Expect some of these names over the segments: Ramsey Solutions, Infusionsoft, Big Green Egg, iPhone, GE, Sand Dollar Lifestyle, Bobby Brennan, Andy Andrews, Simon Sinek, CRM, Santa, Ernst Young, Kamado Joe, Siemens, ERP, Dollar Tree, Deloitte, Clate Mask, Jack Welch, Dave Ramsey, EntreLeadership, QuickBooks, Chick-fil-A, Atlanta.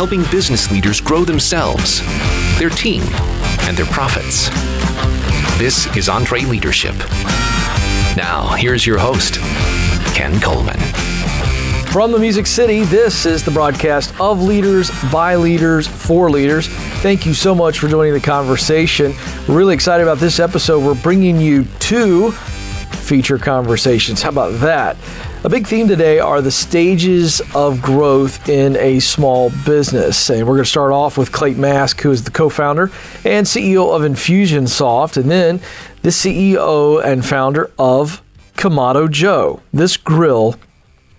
helping business leaders grow themselves, their team, and their profits. This is EntreLeadership. Now, here's your host, Ken Coleman. From the Music City, this is the broadcast of Leaders, by Leaders, for Leaders. Thank you so much for joining the conversation. We're really excited about this episode. We're bringing you two feature conversations. How about that? A big theme today are the stages of growth in a small business. And we're going to start off with Clate Mask, who is the co-founder and CEO of Infusionsoft, and then the CEO and founder of Kamado Joe. This grill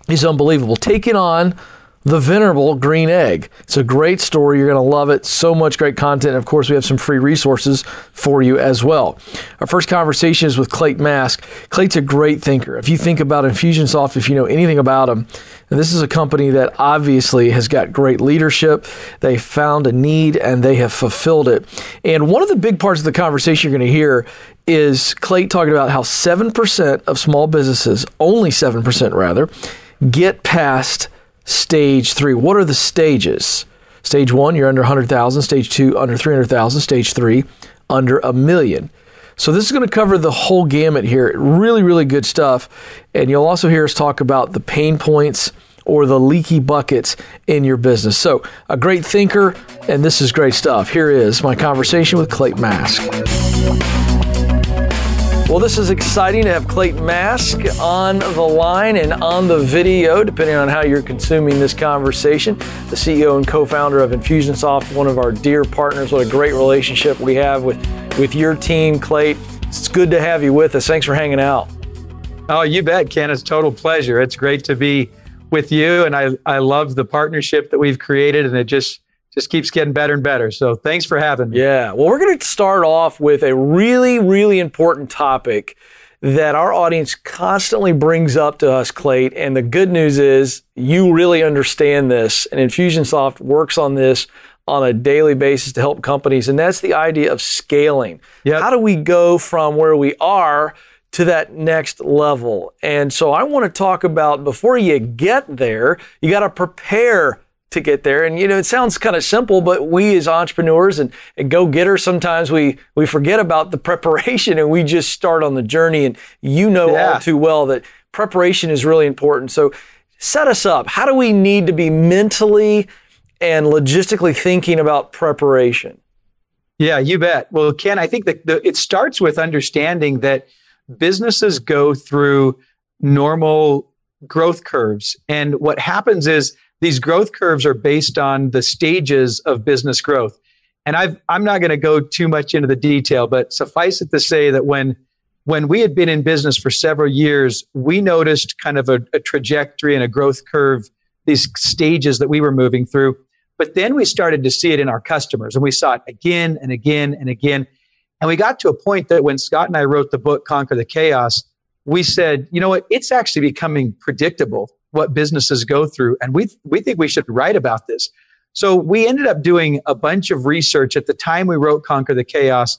is unbelievable. Taking on the venerable Green Egg. It's a great story. You're going to love it. So much great content. Of course, we have some free resources for you as well. Our first conversation is with Clate Mask. Clate's a great thinker. If you think about Infusionsoft, if you know anything about them, and this is a company that obviously has got great leadership. They found a need and they have fulfilled it. And one of the big parts of the conversation you're going to hear is Clate talking about how 7% of small businesses, only 7% rather, get past Stage 3. What are the stages? Stage 1, you're under 100,000. Stage 2, under 300,000. Stage 3, under a million. So this is going to cover the whole gamut here. Really, really good stuff. And you'll also hear us talk about the pain points or the leaky buckets in your business. So a great thinker, and this is great stuff. Here is my conversation with Clate Mask. Well, this is exciting to have Clate Mask on the line and on the video, depending on how you're consuming this conversation. The CEO and co-founder of Infusionsoft, one of our dear partners. What a great relationship we have with your team, Clate. It's good to have you with us. Thanks for hanging out. Oh, you bet, Ken. It's a total pleasure. It's great to be with you, and I love the partnership that we've created, and it just keeps getting better and better. So thanks for having me. Yeah. Well, we're going to start off with a really, really important topic that our audience constantly brings up to us, Clate. And the good news is you really understand this. And Infusionsoft works on this on a daily basis to help companies. And that's the idea of scaling. Yep. How do we go from where we are to that next level? And so I want to talk about, before you get there, you got to prepare to get there. And, you know, it sounds kind of simple, but we as entrepreneurs and go-getters, sometimes we forget about the preparation and we just start on the journey. And you know all too well that preparation is really important. So set us up. How do we need to be mentally and logistically thinking about preparation? Yeah, you bet. Well, Ken, I think that it starts with understanding that businesses go through normal growth curves. And what happens is these growth curves are based on the stages of business growth. And I'm not going to go too much into the detail, but suffice it to say that when we had been in business for several years, we noticed kind of a trajectory and a growth curve, these stages that we were moving through. But then we started to see it in our customers, and we saw it again and again and again. And we got to a point that when Scott and I wrote the book, Conquer the Chaos, we said, you know what, it's actually becoming predictable what businesses go through. And we think we should write about this. So we ended up doing a bunch of research at the time we wrote Conquer the Chaos.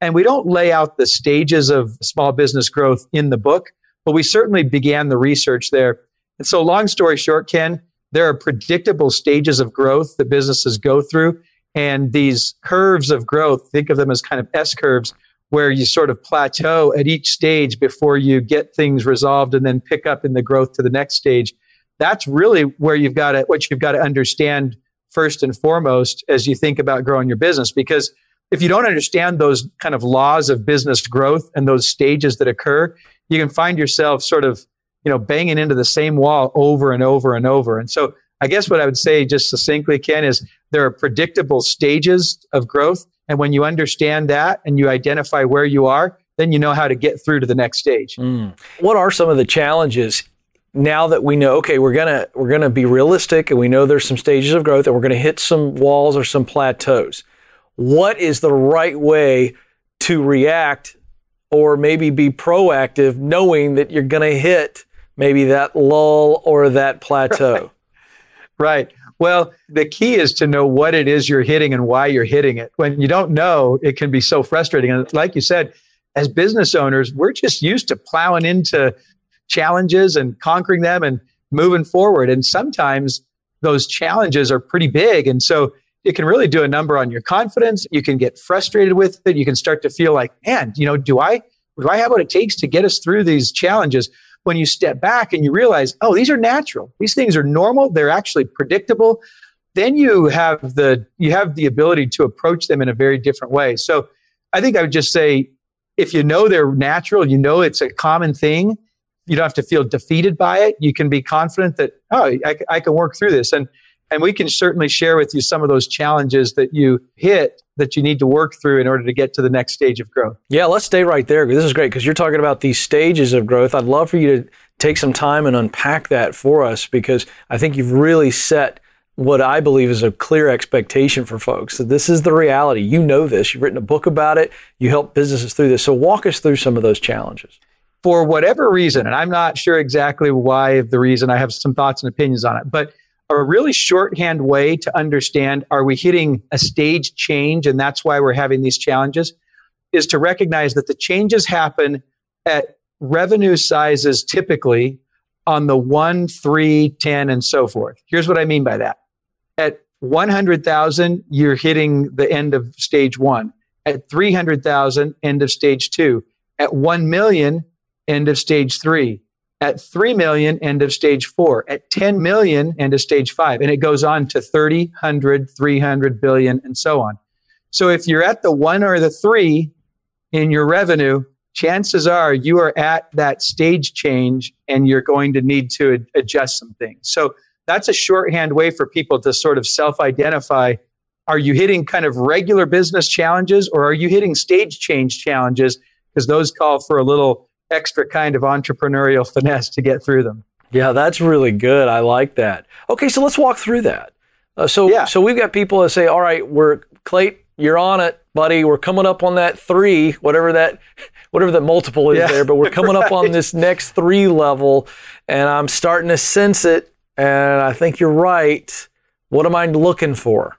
And we don't lay out the stages of small business growth in the book, but we certainly began the research there. And so long story short, Ken, there are predictable stages of growth that businesses go through. And these curves of growth, think of them as kind of S curves, where you sort of plateau at each stage before you get things resolved and then pick up in the growth to the next stage. That's really where you've got to, what you've got to understand first and foremost as you think about growing your business. Because if you don't understand those kind of laws of business growth and those stages that occur, you can find yourself sort of, you know, banging into the same wall over and over and over. And so I guess what I would say just succinctly, Ken, is there are predictable stages of growth. And when you understand that and you identify where you are, then you know how to get through to the next stage. Mm. What are some of the challenges now that we know, okay, we're gonna be realistic and we know there's some stages of growth and we're gonna hit some walls or some plateaus? What is the right way to react or maybe be proactive knowing that you're gonna hit maybe that lull or that plateau? Right. Well, the key is to know what it is you're hitting and why you're hitting it. When you don't know, it can be so frustrating. And like you said, as business owners, we're just used to plowing into challenges and conquering them and moving forward. And sometimes those challenges are pretty big. And so it can really do a number on your confidence. You can get frustrated with it. You can start to feel like, man, you know, do I have what it takes to get us through these challenges? When you step back and you realize, oh, these are natural. These things are normal. They're actually predictable. Then you have the ability to approach them in a very different way. So I think I would just say, if you know they're natural, you know it's a common thing, you don't have to feel defeated by it. You can be confident that, oh, I can work through this. And we can certainly share with you some of those challenges that you hit that you need to work through in order to get to the next stage of growth. Yeah, let's stay right there. This is great because you're talking about these stages of growth. I'd love for you to take some time and unpack that for us because I think you've really set what I believe is a clear expectation for folks. So this is the reality. You know this. You've written a book about it. You help businesses through this. So walk us through some of those challenges. For whatever reason, and I'm not sure exactly why the reason, I have some thoughts and opinions on it, but a really shorthand way to understand, are we hitting a stage change and that's why we're having these challenges, is to recognize that the changes happen at revenue sizes typically on the 1, 3, 10, and so forth. Here's what I mean by that. At 100,000, you're hitting the end of stage 1. At 300,000, end of stage 2. At 1 million, end of stage 3. At 3 million, end of stage 4. At 10 million, end of stage 5. And it goes on to 30, 100, 300 billion, and so on. So if you're at the 1 or the 3 in your revenue, chances are you are at that stage change and you're going to need to adjust some things. So that's a shorthand way for people to sort of self-identify. Are you hitting kind of regular business challenges or are you hitting stage change challenges? Because those call for a little extra kind of entrepreneurial finesse to get through them. Yeah, that's really good. I like that. Okay, so let's walk through that. So we've got people that say, all right, Clate, you're on it, buddy. We're coming up on that 3, whatever that multiple is there, but we're coming up on this next 3 level and I'm starting to sense it and I think you're right. What am I looking for?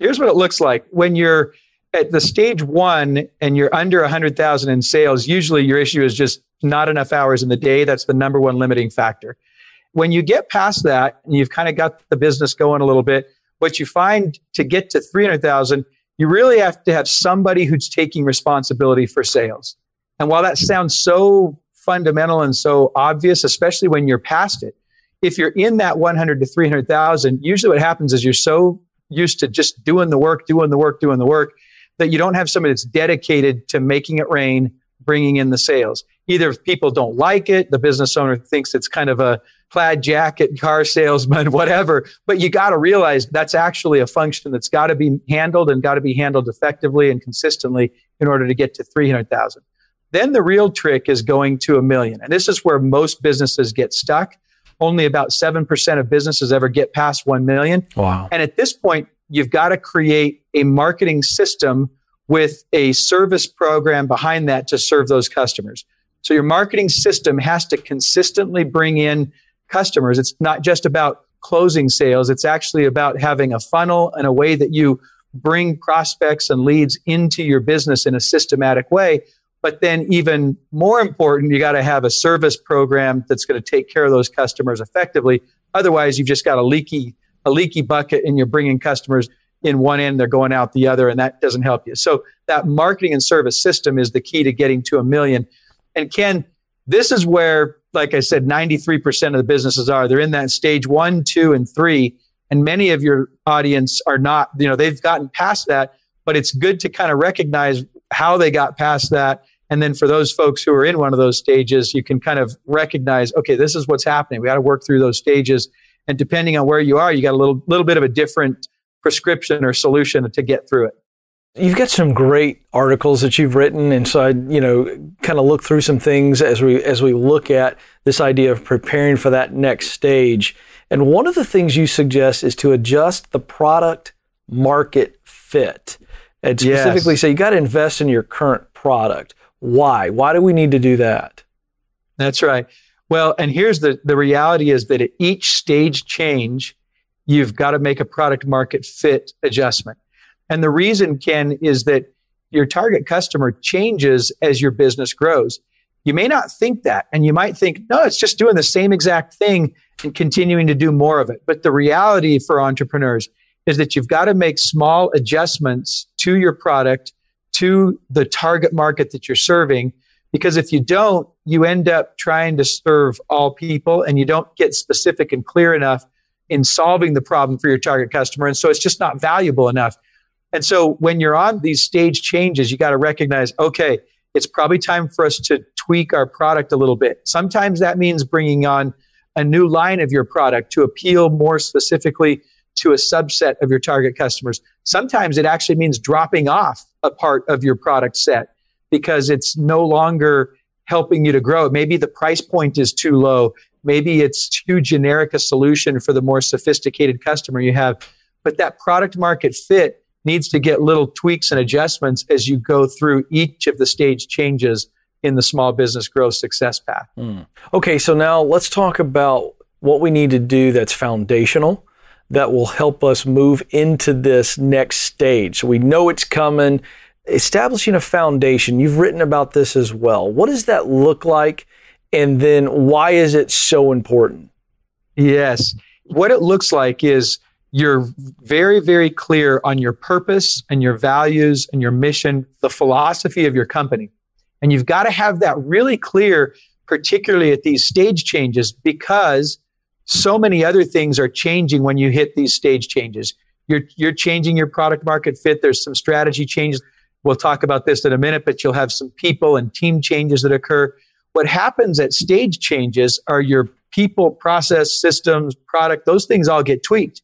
Here's what it looks like. When you're at the stage 1 and you're under 100,000 in sales, usually your issue is just not enough hours in the day. That's the number one limiting factor. When you get past that and you've kind of got the business going a little bit, what you find to get to 300,000, you really have to have somebody who's taking responsibility for sales. And while that sounds so fundamental and so obvious, especially when you're past it, if you're in that 100 to 300,000, usually what happens is you're so used to just doing the work, that you don't have somebody that's dedicated to making it rain, bringing in the sales. Either if people don't like it, the business owner thinks it's kind of a plaid jacket, car salesman, whatever. But you got to realize that's actually a function that's got to be handled and got to be handled effectively and consistently in order to get to 300,000. Then the real trick is going to 1 million. And this is where most businesses get stuck. Only about 7% of businesses ever get past 1 million. Wow. And at this point, you've got to create a marketing system with a service program behind that to serve those customers. So your marketing system has to consistently bring in customers. It's not just about closing sales. It's actually about having a funnel and a way that you bring prospects and leads into your business in a systematic way. But then even more important, you got to have a service program that's going to take care of those customers effectively. Otherwise, you've just got a leaky bucket and you're bringing customers in one end, they're going out the other, and that doesn't help you. So that marketing and service system is the key to getting to 1 million. And Ken, this is where, like I said, 93% of the businesses are. They're in that stage 1, 2, and 3. And many of your audience are not, they've gotten past that, but it's good to kind of recognize how they got past that. And then for those folks who are in one of those stages, you can kind of recognize, okay, this is what's happening. We got to work through those stages. And depending on where you are, you got a little bit of a different prescription or solution to get through it. You've got some great articles that you've written, and so I, kind of look through some things as we look at this idea of preparing for that next stage. And one of the things you suggest is to adjust the product market fit, and specifically say you got to invest in your current product. Why? Why do we need to do that? That's right. Well, and here's the reality is that at each stage change, you've got to make a product market fit adjustment. And the reason, Ken, is that your target customer changes as your business grows. You may not think that, and you might think, no, it's just doing the same exact thing and continuing to do more of it. But the reality for entrepreneurs is that you've got to make small adjustments to your product, to the target market that you're serving, because if you don't, you end up trying to serve all people and you don't get specific and clear enough in solving the problem for your target customer. And so it's just not valuable enough. And so when you're on these stage changes, you got to recognize, okay, it's probably time for us to tweak our product a little bit. Sometimes that means bringing on a new line of your product to appeal more specifically to a subset of your target customers. Sometimes it actually means dropping off a part of your product set because it's no longer helping you to grow. Maybe the price point is too low. Maybe it's too generic a solution for the more sophisticated customer you have. But that product market fit needs to get little tweaks and adjustments as you go through each of the stage changes in the small business growth success path. Okay, so now let's talk about what we need to do that's foundational, that will help us move into this next stage. So we know it's coming. Establishing a foundation, you've written about this as well. What does that look like? And then why is it so important? Yes. What it looks like is you're very, very clear on your purpose and your values and your mission, the philosophy of your company. And you've got to have that really clear, particularly at these stage changes, because so many other things are changing when you hit these stage changes. You're changing your product market fit. There's some strategy changes. We'll talk about this in a minute, but you'll have some people and team changes that occur. What happens at stage changes are your people, process, systems, product, those things all get tweaked.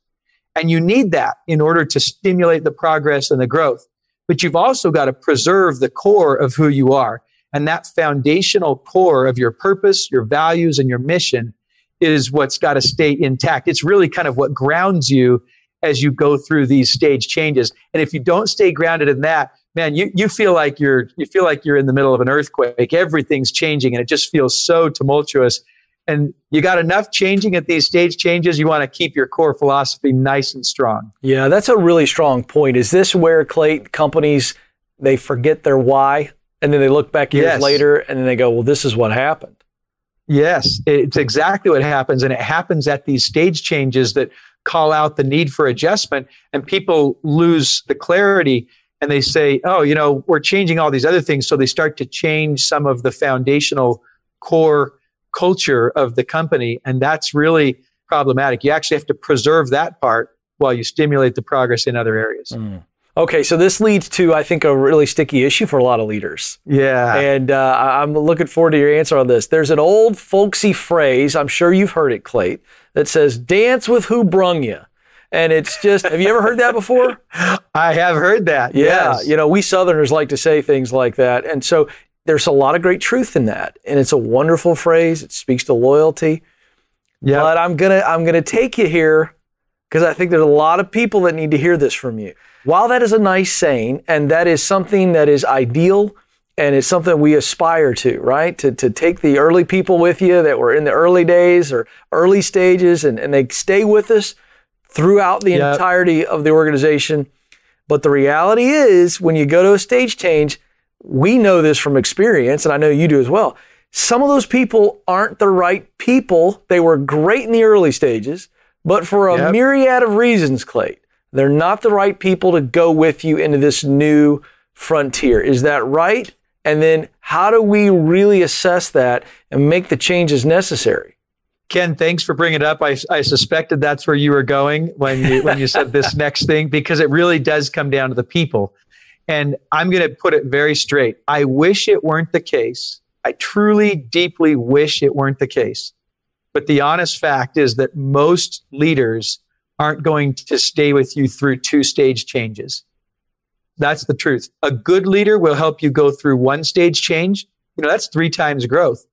And you need that in order to stimulate the progress and the growth. But you've also got to preserve the core of who you are. And that foundational core of your purpose, your values, and your mission is what's got to stay intact. It's really kind of what grounds you as you go through these stage changes. And if you don't stay grounded in that, man, you feel like you're in the middle of an earthquake. Everything's changing and it just feels so tumultuous. And you got enough changing at these stage changes, you want to keep your core philosophy nice and strong. Yeah, that's a really strong point. Is this where, Clate, companies, they forget their why and then they look back years later and then they go, well, this is what happened. Yes, it's exactly what happens. And it happens at these stage changes that call out the need for adjustment, and people lose the clarity. And they say, oh, you know, we're changing all these other things. So they start to change some of the foundational core culture of the company. And that's really problematic. You actually have to preserve that part while you stimulate the progress in other areas. Okay. So this leads to, I think, a really sticky issue for a lot of leaders. Yeah. And I'm looking forward to your answer on this. There's an old folksy phrase, I'm sure you've heard it, Clate, that says, dance with who brung you. And it's just, have you ever heard that before? I have heard that. Yeah. Yes. You know, we Southerners like to say things like that. And so there's a lot of great truth in that. And it's a wonderful phrase. It speaks to loyalty. Yep. But I'm gonna take you here because I think there's a lot of people that need to hear this from you. While that is a nice saying, and that is something that is ideal and it's something we aspire to, right? To take the early people with you that were in the early days or early stages and they stay with us throughout the entirety of the organization. But the reality is, when you go to a stage change, we know this from experience, and I know you do as well. Some of those people aren't the right people. They were great in the early stages, but for a myriad of reasons, Clate, they're not the right people to go with you into this new frontier. Is that right? And then how do we really assess that and make the changes necessary? Ken, thanks for bringing it up. I suspected that's where you were going when you said this next thing, because it really does come down to the people. And I'm going to put it very straight. I wish it weren't the case. I truly, deeply wish it weren't the case. But the honest fact is that most leaders aren't going to stay with you through two stage changes. That's the truth. A good leader will help you go through one stage change. You know, that's 3 times growth.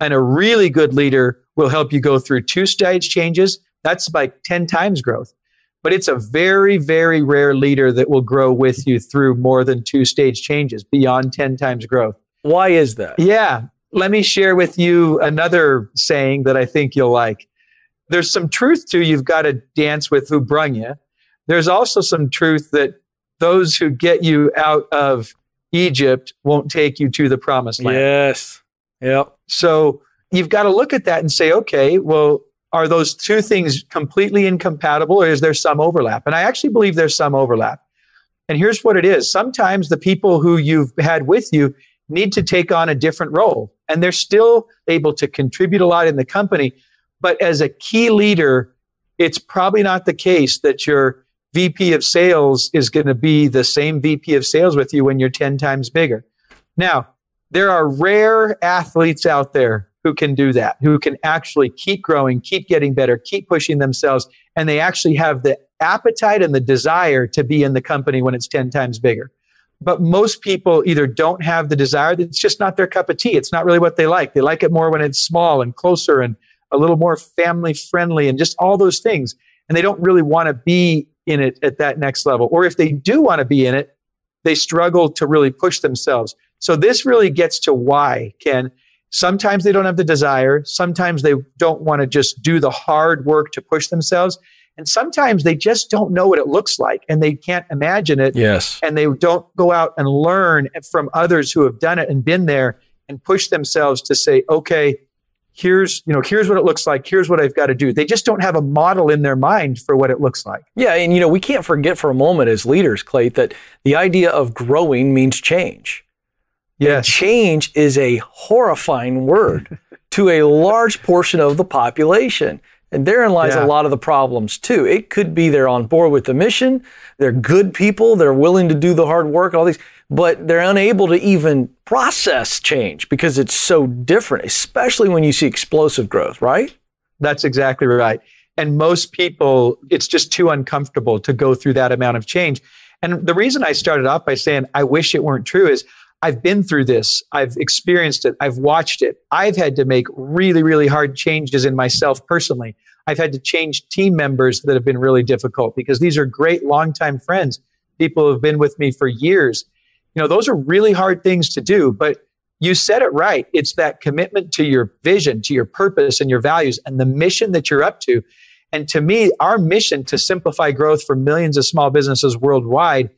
And a really good leader will help you go through 2 stage changes. That's like 10 times growth. But it's a very, very rare leader that will grow with you through more than 2 stage changes, beyond 10 times growth. Why is that? Yeah. Let me share with you another saying that I think you'll like. There's some truth to you've got to dance with who brung you. There's also some truth that those who get you out of Egypt won't take you to the promised land. Yes. Yeah. So you've got to look at that and say, okay, well, are those two things completely incompatible or is there some overlap? And I actually believe there's some overlap. And here's what it is. Sometimes the people who you've had with you need to take on a different role and they're still able to contribute a lot in the company. But as a key leader, it's probably not the case that your VP of sales is going to be the same VP of sales with you when you're 10 times bigger. Now, there are rare athletes out there who can do that, who can actually keep growing, keep getting better, keep pushing themselves, and they actually have the appetite and the desire to be in the company when it's 10 times bigger. But most people either don't have the desire, it's just not their cup of tea. It's not really what they like. They like it more when it's small and closer and a little more family friendly and just all those things. And they don't really want to be in it at that next level. Or if they do want to be in it, they struggle to really push themselves. So this really gets to why, Ken. Sometimes they don't have the desire. Sometimes they don't want to just do the hard work to push themselves. And sometimes they just don't know what it looks like and they can't imagine it. Yes. And they don't go out and learn from others who have done it and been there and push themselves to say, okay, here's what it looks like. Here's what I've got to do. They just don't have a model in their mind for what it looks like. Yeah. And, we can't forget for a moment as leaders, Clate, that the idea of growing means change. Yes. And change is a horrifying word to a large portion of the population. And therein lies a lot of the problems too. It could be they're on board with the mission, they're good people, they're willing to do the hard work, all these, but they're unable to even process change because it's so different, especially when you see explosive growth, right? That's exactly right. And most people, it's just too uncomfortable to go through that amount of change. And the reason I started off by saying, I wish it weren't true is I've been through this. I've experienced it. I've watched it. I've had to make really, really hard changes in myself personally. I've had to change team members that have been really difficult because these are great longtime friends. People have been with me for years. Those are really hard things to do, but you said it right. It's that commitment to your vision, to your purpose and your values and the mission that you're up to. And to me, our mission to simplify growth for millions of small businesses worldwide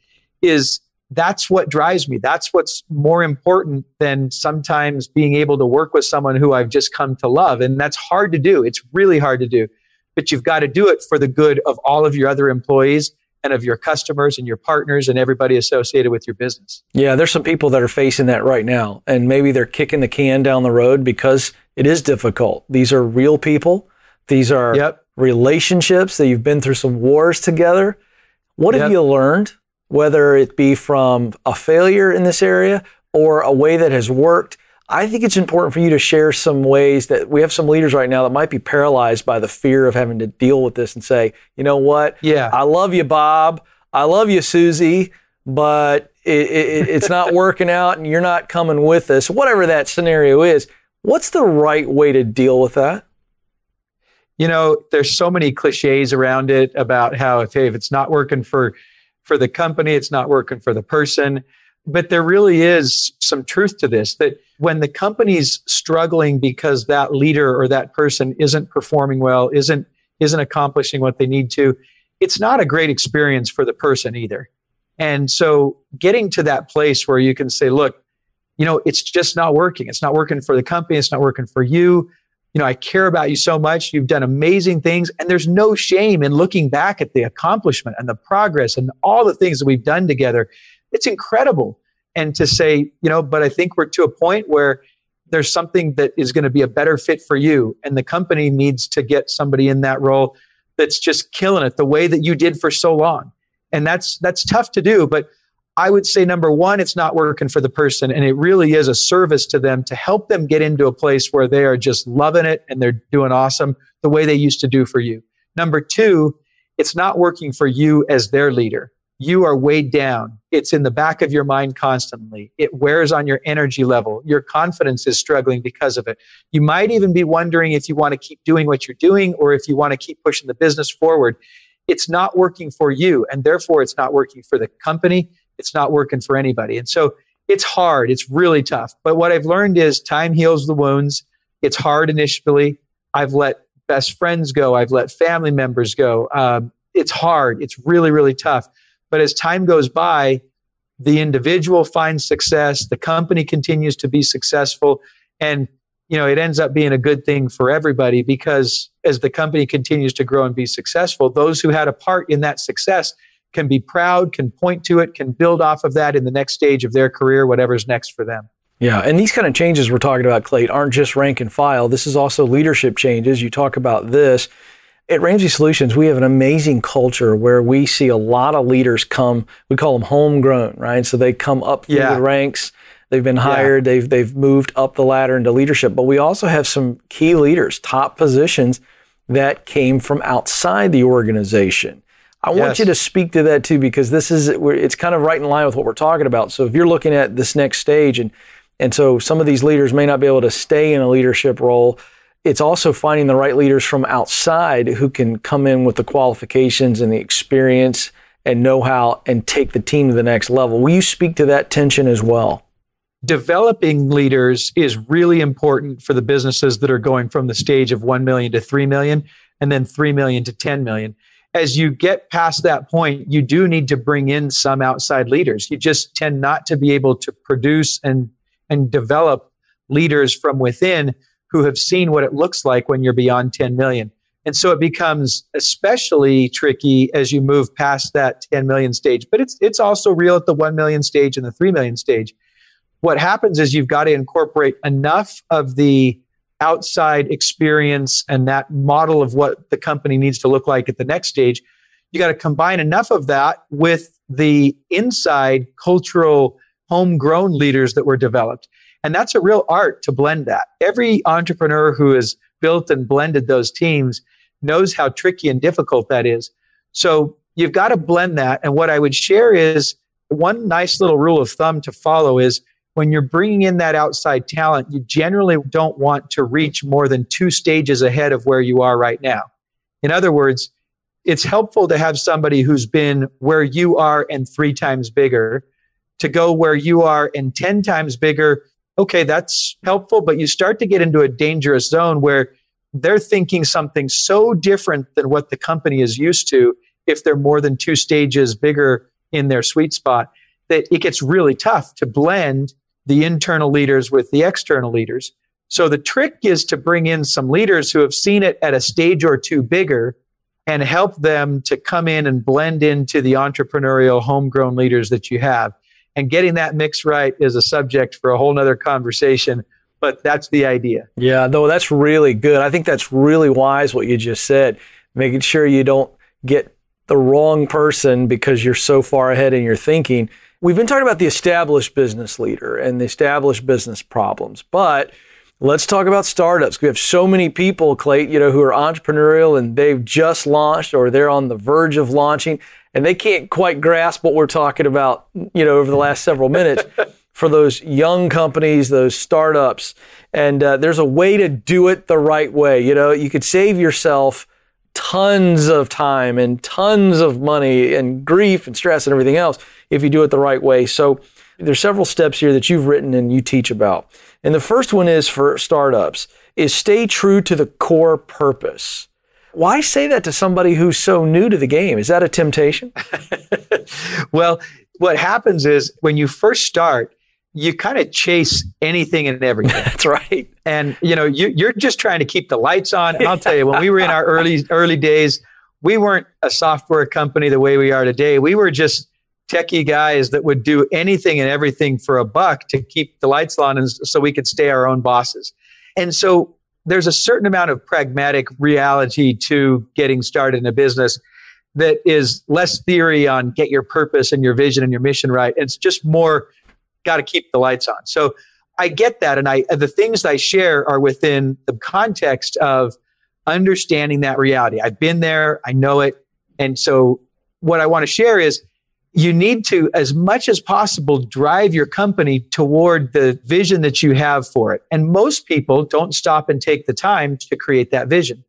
is that's what drives me. That's what's more important than sometimes being able to work with someone who I've just come to love. And that's hard to do. It's really hard to do. But you've got to do it for the good of all of your other employees and of your customers and your partners and everybody associated with your business. Yeah, there's some people that are facing that right now. And maybe they're kicking the can down the road because it is difficult. These are real people. These are relationships that you've been through some wars together. What have you learned? Whether it be from a failure in this area or a way that has worked, I think it's important for you to share some ways that we have some leaders right now that might be paralyzed by the fear of having to deal with this and say, you know what? Yeah. I love you, Bob. I love you, Susie, but it's not working out and you're not coming with us. Whatever that scenario is, what's the right way to deal with that? There's so many cliches around it about how, if it's not working for the company, it's not working for the person. But there really is some truth to this, that when the company's struggling because that leader or that person isn't performing well, isn't accomplishing what they need to, it's not a great experience for the person either. And so getting to that place where you can say, look, it's just not working. It's not working for the company. It's not working for you. I care about you so much. You've done amazing things. And there's no shame in looking back at the accomplishment and the progress and all the things that we've done together. It's incredible. And to say, but I think we're to a point where there's something that is going to be a better fit for you. And the company needs to get somebody in that role that's just killing it the way that you did for so long. And that's tough to do. But I would say, number one, it's not working for the person. And it really is a service to them to help them get into a place where they are just loving it and they're doing awesome the way they used to do for you. Number two, it's not working for you as their leader. You are weighed down. It's in the back of your mind constantly. It wears on your energy level. Your confidence is struggling because of it. You might even be wondering if you want to keep doing what you're doing or if you want to keep pushing the business forward. It's not working for you, and therefore it's not working for the company. It's not working for anybody. And so it's hard. It's really tough. But what I've learned is time heals the wounds. It's hard initially. I've let best friends go. I've let family members go. It's hard. It's really, really tough. But as time goes by, the individual finds success. The company continues to be successful. And, you know, it ends up being a good thing for everybody, because as the company continues to grow and be successful, those who had a part in that success can be proud, can point to it, can build off of that in the next stage of their career, whatever's next for them. Yeah, and these kind of changes we're talking about, Clate, aren't just rank and file. This is also leadership changes. You talk about this. At Ramsey Solutions, we have an amazing culture where we see a lot of leaders come, we call them homegrown, right? So they come up through the ranks, they've been hired, they've moved up the ladder into leadership. But we also have some key leaders, top positions that came from outside the organization. I want you to speak to that too, because this is, it's kind of right in line with what we're talking about. So if you're looking at this next stage, and so some of these leaders may not be able to stay in a leadership role, it's also finding the right leaders from outside who can come in with the qualifications and the experience and know-how and take the team to the next level. Will you speak to that tension as well? Developing leaders is really important for the businesses that are going from the stage of 1 million to 3 million and then 3 million to 10 million. As you get past that point, you do need to bring in some outside leaders. You just tend not to be able to produce and develop leaders from within who have seen what it looks like when you're beyond 10 million. And so it becomes especially tricky as you move past that 10 million stage. But it's also real at the 1 million stage and the 3 million stage. What happens is you've got to incorporate enough of the outside experience and that model of what the company needs to look like at the next stage. You got to combine enough of that with the inside cultural homegrown leaders that were developed. And that's a real art to blend that. Every entrepreneur who has built and blended those teams knows how tricky and difficult that is. So you've got to blend that. And what I would share is one nice little rule of thumb to follow is when you're bringing in that outside talent, you generally don't want to reach more than 2 stages ahead of where you are right now. In other words, it's helpful to have somebody who's been where you are and 3 times bigger to go where you are and 10 times bigger. Okay, that's helpful, but you start to get into a dangerous zone where they're thinking something so different than what the company is used to if they're more than 2 stages bigger in their sweet spot, that it gets really tough to blend the internal leaders with the external leaders. So the trick is to bring in some leaders who have seen it at a stage or 2 bigger and help them to come in and blend into the entrepreneurial homegrown leaders that you have. And getting that mix right is a subject for a whole nother conversation, but that's the idea. Yeah, no, that's really good. I think that's really wise what you just said, making sure you don't get the wrong person because you're so far ahead in your thinking. We've been talking about the established business leader and the established business problems, but let's talk about startups. We have so many people, Clate, you know, who are entrepreneurial and they've just launched or they're on the verge of launching. And they can't quite grasp what we're talking about, you know, over the last several minutes for those young companies, those startups. And there's a way to do it the right way. You know, you could save yourself tons of time and tons of money and grief and stress and everything else if you do it the right way. So there's several steps here that you've written and you teach about. And the first one is for startups is stay true to the core purpose. Why say that to somebody who's so new to the game? Is that a temptation? Well, what happens is when you first start, you kind of chase anything and everything. That's right. And you know, you're just trying to keep the lights on. And I'll tell you, when we were in our early days, we weren't a software company the way we are today. We were just techie guys that would do anything and everything for a buck to keep the lights on and so we could stay our own bosses. And so there's a certain amount of pragmatic reality to getting started in a business that is less theory on get your purpose and your vision and your mission right. It's just more got to keep the lights on. So I get that. And the things I share are within the context of understanding that reality. I've been there. I know it. And so what I want to share is you need to, as much as possible, drive your company toward the vision that you have for it. And most people don't stop and take the time to create that vision.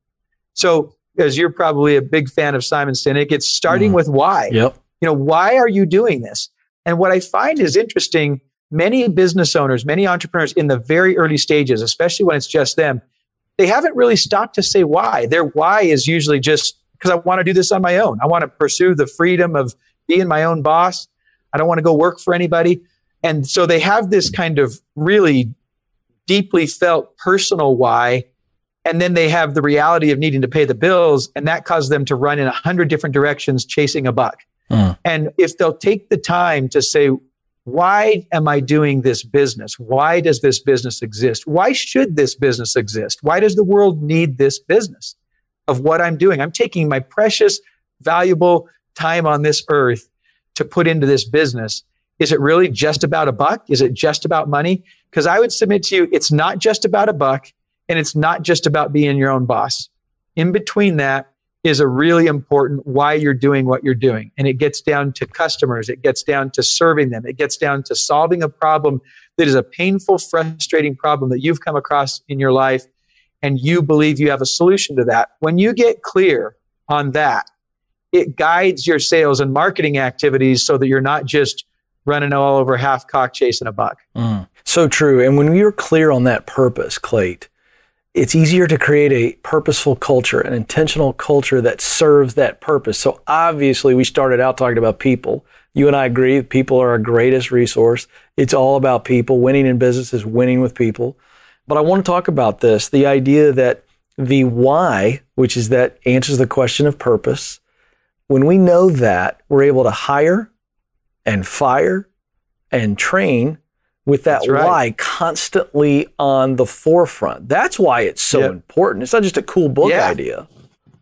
So, as you're probably a big fan of Simon Sinek, it's starting with why. Yep. You know, why are you doing this? And what I find is interesting, many business owners, many entrepreneurs in the very early stages, especially when it's just them, they haven't really stopped to say why. Their why is usually just because I want to do this on my own. I want to pursue the freedom of being my own boss. I don't want to go work for anybody. And so they have this kind of really deeply felt personal why, and then they have the reality of needing to pay the bills, and that caused them to run in 100 different directions chasing a buck. And if they'll take the time to say, why am I doing this business? Why does this business exist? Why should this business exist? Why does the world need this business of what I'm doing? I'm taking my precious, valuable time on this earth to put into this business. Is it really just about a buck? Is it just about money? Because I would submit to you, it's not just about a buck, and it's not just about being your own boss. In between that is a really important why you're doing what you're doing. And it gets down to customers. It gets down to serving them. It gets down to solving a problem that is a painful, frustrating problem that you've come across in your life, and you believe you have a solution to that. When you get clear on that, it guides your sales and marketing activities so that you're not just running all over half-cocked chasing a buck. So true. And when you're clear on that purpose, Clate, it's easier to create a purposeful culture, an intentional culture that serves that purpose. So obviously, we started out talking about people. You and I agree, people are our greatest resource. It's all about people. Winning in business is winning with people. But I want to talk about this, the idea that the why, which is that answers the question of purpose. When we know that, we're able to hire and fire and train with that why constantly on the forefront. That's why it's so important. It's not just a cool book idea.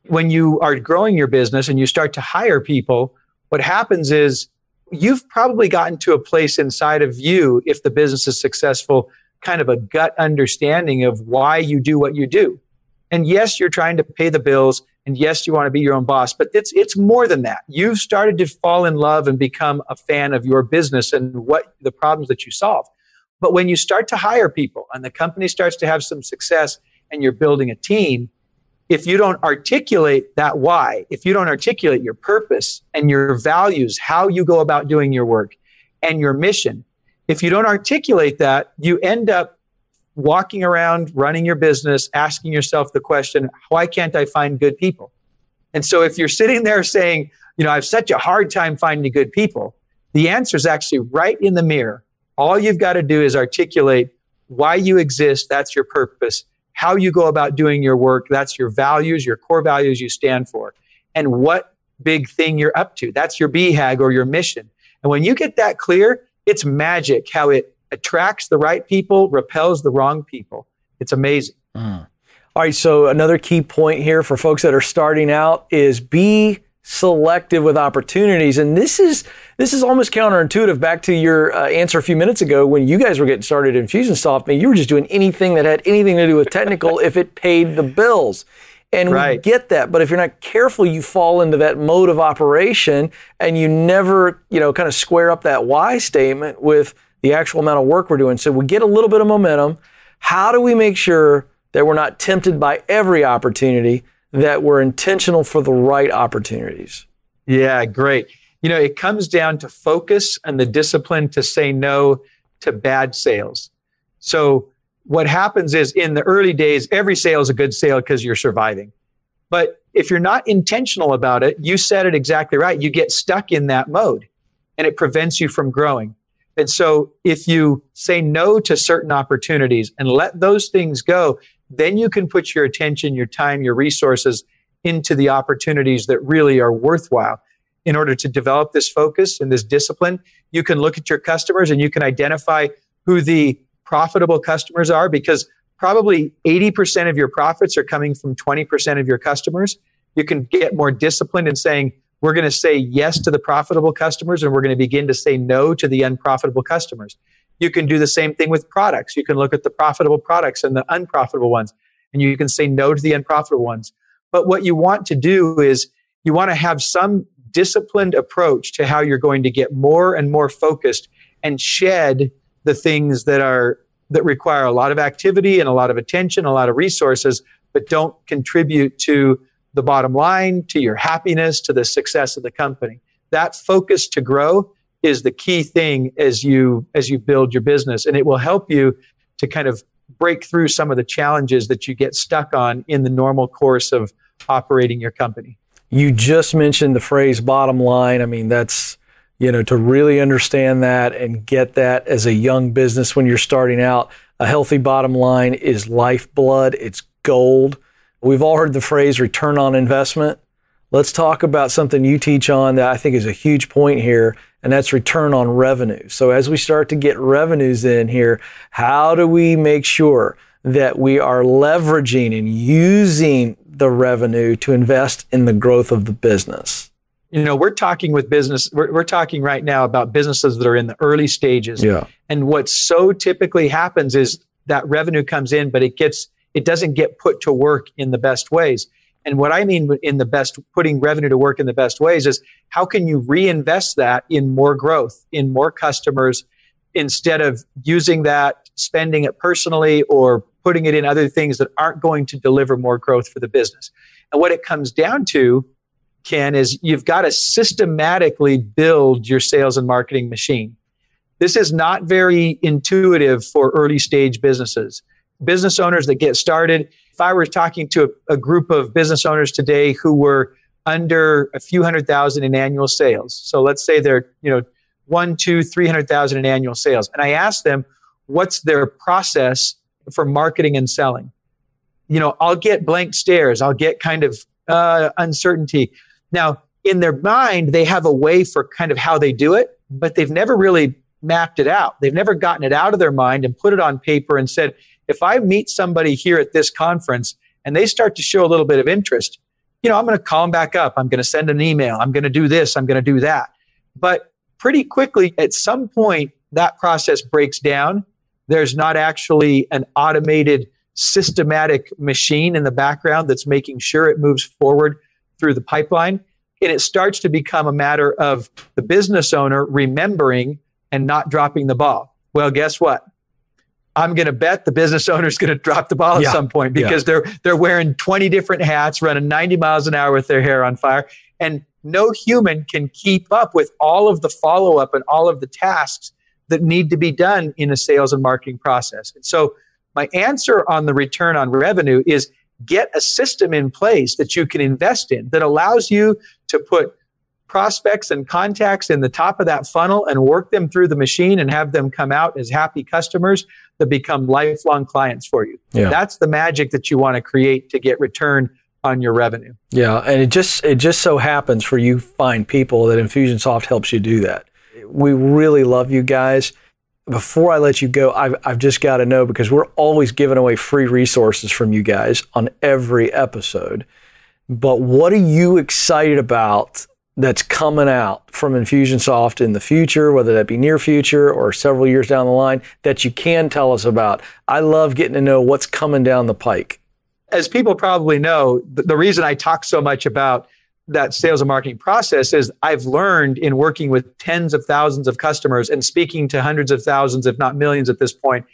When you are growing your business and you start to hire people, what happens is you've probably gotten to a place inside of you, if the business is successful, kind of a gut understanding of why you do what you do. And yes, you're trying to pay the bills, and yes, you want to be your own boss, but it's more than that. You've started to fall in love and become a fan of your business and what the problems that you solve. But when you start to hire people and the company starts to have some success and you're building a team, if you don't articulate that why, if you don't articulate your purpose and your values, how you go about doing your work and your mission, if you don't articulate that, you end up walking around, running your business, asking yourself the question, why can't I find good people? And so if you're sitting there saying, you know, I have such a hard time finding good people, the answer is actually right in the mirror. All you've got to do is articulate why you exist. That's your purpose. How you go about doing your work. That's your values, your core values you stand for. And what big thing you're up to. That's your BHAG or your mission. And when you get that clear, it's magic how it attracts the right people, repels the wrong people. It's amazing. All right, so another key point here for folks that are starting out is be selective with opportunities. And this is almost counterintuitive. Back to your answer a few minutes ago, when you guys were getting started in Infusionsoft, you were just doing anything that had anything to do with technical if it paid the bills. And we get that. But if you're not careful, you fall into that mode of operation and you never, you know, kind of square up that why statement with the actual amount of work we're doing. So we get a little bit of momentum. How do we make sure that we're not tempted by every opportunity, that we're intentional for the right opportunities? Yeah, great. You know, it comes down to focus and the discipline to say no to bad sales. So what happens is in the early days, every sale is a good sale because you're surviving. But if you're not intentional about it, you said it exactly right. You get stuck in that mode and it prevents you from growing. And so if you say no to certain opportunities and let those things go, then you can put your attention, your time, your resources into the opportunities that really are worthwhile. In order to develop this focus and this discipline, you can look at your customers and you can identify who the profitable customers are, because probably 80% of your profits are coming from 20% of your customers. You can get more disciplined in saying, we're going to say yes to the profitable customers, and we're going to begin to say no to the unprofitable customers. You can do the same thing with products. You can look at the profitable products and the unprofitable ones, and you can say no to the unprofitable ones. But what you want to do is you want to have some disciplined approach to how you're going to get more and more focused and shed the things that require a lot of activity and a lot of attention, a lot of resources, but don't contribute to the bottom line, to your happiness, to the success of the company. That focus to grow is the key thing as you build your business. And it will help you to kind of break through some of the challenges that you get stuck on in the normal course of operating your company. You just mentioned the phrase bottom line. I mean, that's, you know, to really understand that and get that as a young business when you're starting out, A healthy bottom line is lifeblood. It's gold. We've all heard the phrase return on investment. Let's talk about something you teach on that I think is a huge point here, and that's return on revenue. So as we start to get revenues in here, how do we make sure that we are leveraging and using the revenue to invest in the growth of the business? You know, we're talking with business, we're talking right now about businesses that are in the early stages. Yeah. And what so typically happens is that revenue comes in, but it doesn't get put to work in the best ways. And what I mean in the best, putting revenue to work in the best ways is how can you reinvest that in more growth, in more customers, instead of using that, spending it personally or putting it in other things that aren't going to deliver more growth for the business. And what it comes down to, Ken, is you've got to systematically build your sales and marketing machine. This is not very intuitive for early stage businesses. Business owners that get started, if I were talking to a group of business owners today who were under a few $100,000 in annual sales, so let's say they're, you know, 1, 2, 300,000 in annual sales, and I asked them, what's their process for marketing and selling? You know, I'll get blank stares. I'll get kind of uncertainty. Now, in their mind, they have a way for kind of how they do it, but they've never really mapped it out. They've never gotten it out of their mind and put it on paper and said, if I meet somebody here at this conference and they start to show a little bit of interest, you know, I'm going to call them back up. I'm going to send an email. I'm going to do this. I'm going to do that. But pretty quickly, at some point, that process breaks down. There's not actually an automated, systematic machine in the background that's making sure it moves forward through the pipeline. And it starts to become a matter of the business owner remembering and not dropping the ball. Well, guess what? I'm going to bet the business owner is going to drop the ball at some point, because they're wearing 20 different hats, running 90 miles an hour with their hair on fire. And no human can keep up with all of the follow-up and all of the tasks that need to be done in a sales and marketing process. And so my answer on the return on revenue is get a system in place that you can invest in that allows you to put prospects and contacts in the top of that funnel and work them through the machine and have them come out as happy customers that become lifelong clients for you. Yeah. That's the magic that you want to create to get return on your revenue. Yeah, and it just so happens for you fine people that Infusionsoft helps you do that. We really love you guys. Before I let you go, I've just got to know, because we're always giving away free resources from you guys on every episode, but what are you excited about that's coming out from Infusionsoft in the future, whether that be near future or several years down the line, that you can tell us about? I love getting to know what's coming down the pike. As people probably know, the reason I talk so much about that sales and marketing process is I've learned in working with tens of thousands of customers and speaking to hundreds of thousands, if not millions at this point,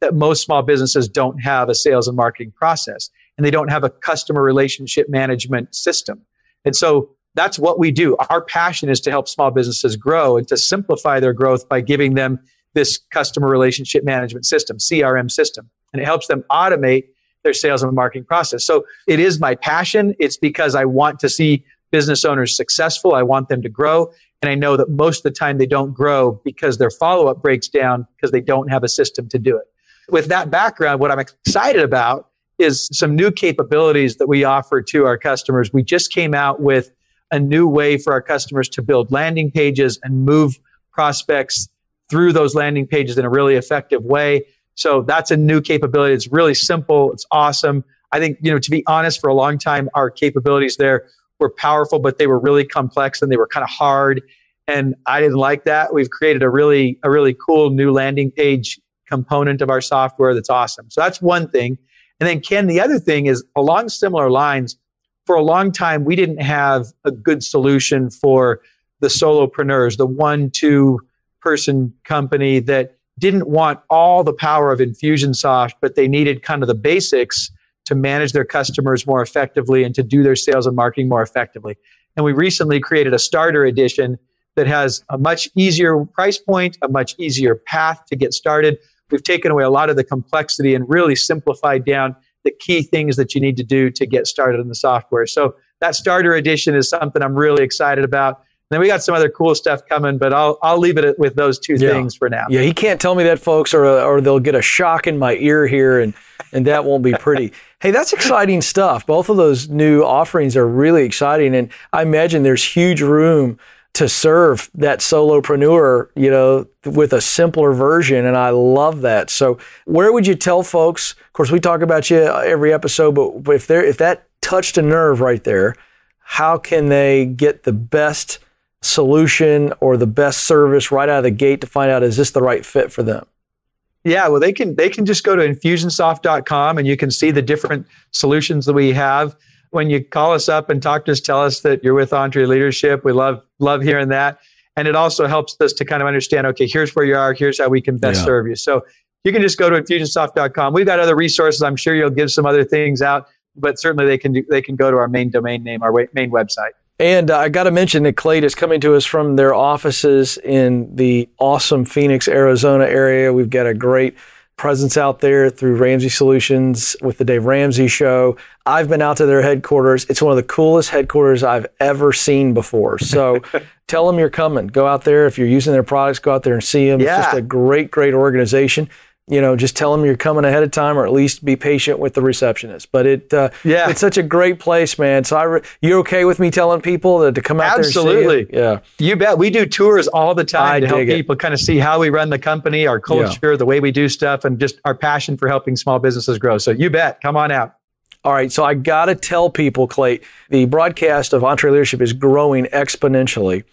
that most small businesses don't have a sales and marketing process, and they don't have a customer relationship management system. And so that's what we do. Our passion is to help small businesses grow and to simplify their growth by giving them this customer relationship management system, CRM system. And it helps them automate their sales and marketing process. So it is my passion. It's because I want to see business owners successful. I want them to grow. And I know that most of the time they don't grow because their follow-up breaks down because they don't have a system to do it. With that background, what I'm excited about is some new capabilities that we offer to our customers. We just came out with a new way for our customers to build landing pages and move prospects through those landing pages in a really effective way. So that's a new capability. It's really simple. It's awesome. I think, you know, to be honest, for a long time, our capabilities there were powerful, but they were really complex and they were kind of hard. And I didn't like that. We've created a really cool new landing page component of our software that's awesome. So that's one thing. And then, Ken, the other thing is along similar lines, for a long time, we didn't have a good solution for the solopreneurs, the 1-2 person company that didn't want all the power of Infusionsoft, but they needed kind of the basics to manage their customers more effectively and to do their sales and marketing more effectively. And we recently created a starter edition that has a much easier price point, a much easier path to get started. We've taken away a lot of the complexity and really simplified down the key things that you need to do to get started in the software. So that starter edition is something I'm really excited about. then we got some other cool stuff coming, but I'll leave it with those two things for now. Yeah, he can't tell me that, folks, or they'll get a shock in my ear here, and that won't be pretty. Hey, that's exciting stuff. Both of those new offerings are really exciting, and I imagine there's huge room to serve that solopreneur, with a simpler version, and I love that. So where would you tell folks? Of course, we talk about you every episode, but if that touched a nerve right there, how can they get the best solution or the best service right out of the gate to find out, is this the right fit for them? Yeah, well, they can just go to infusionsoft.com and you can see the different solutions that we have. When you call us up and talk to us, tell us that you're with EntreLeadership. We love hearing that. And it also helps us to kind of understand, okay, here's where you are, here's how we can best serve you. So you can just go to infusionsoft.com. We've got other resources. I'm sure you'll give some other things out, but certainly they can go to our main domain name, our main website. And I got to mention that Clate is coming to us from their offices in the awesome Phoenix, Arizona area. We've got a great presence out there through Ramsey Solutions with the Dave Ramsey Show. I've been out to their headquarters. It's one of the coolest headquarters I've ever seen before. So tell them you're coming. Go out there. If you're using their products, go out there and see them. Yeah. It's just a great, great organization. Just tell them you're coming ahead of time, or at least be patient with the receptionist. But it's such a great place, man. So you're okay with me telling people to come out there and see you? Absolutely. Yeah. You bet. We do tours all the time to help people kind of see how we run the company, our culture, the way we do stuff, and just our passion for helping small businesses grow. So you bet. Come on out. All right. So I got to tell people, Clate, the broadcast of EntreLeadership is growing exponentially.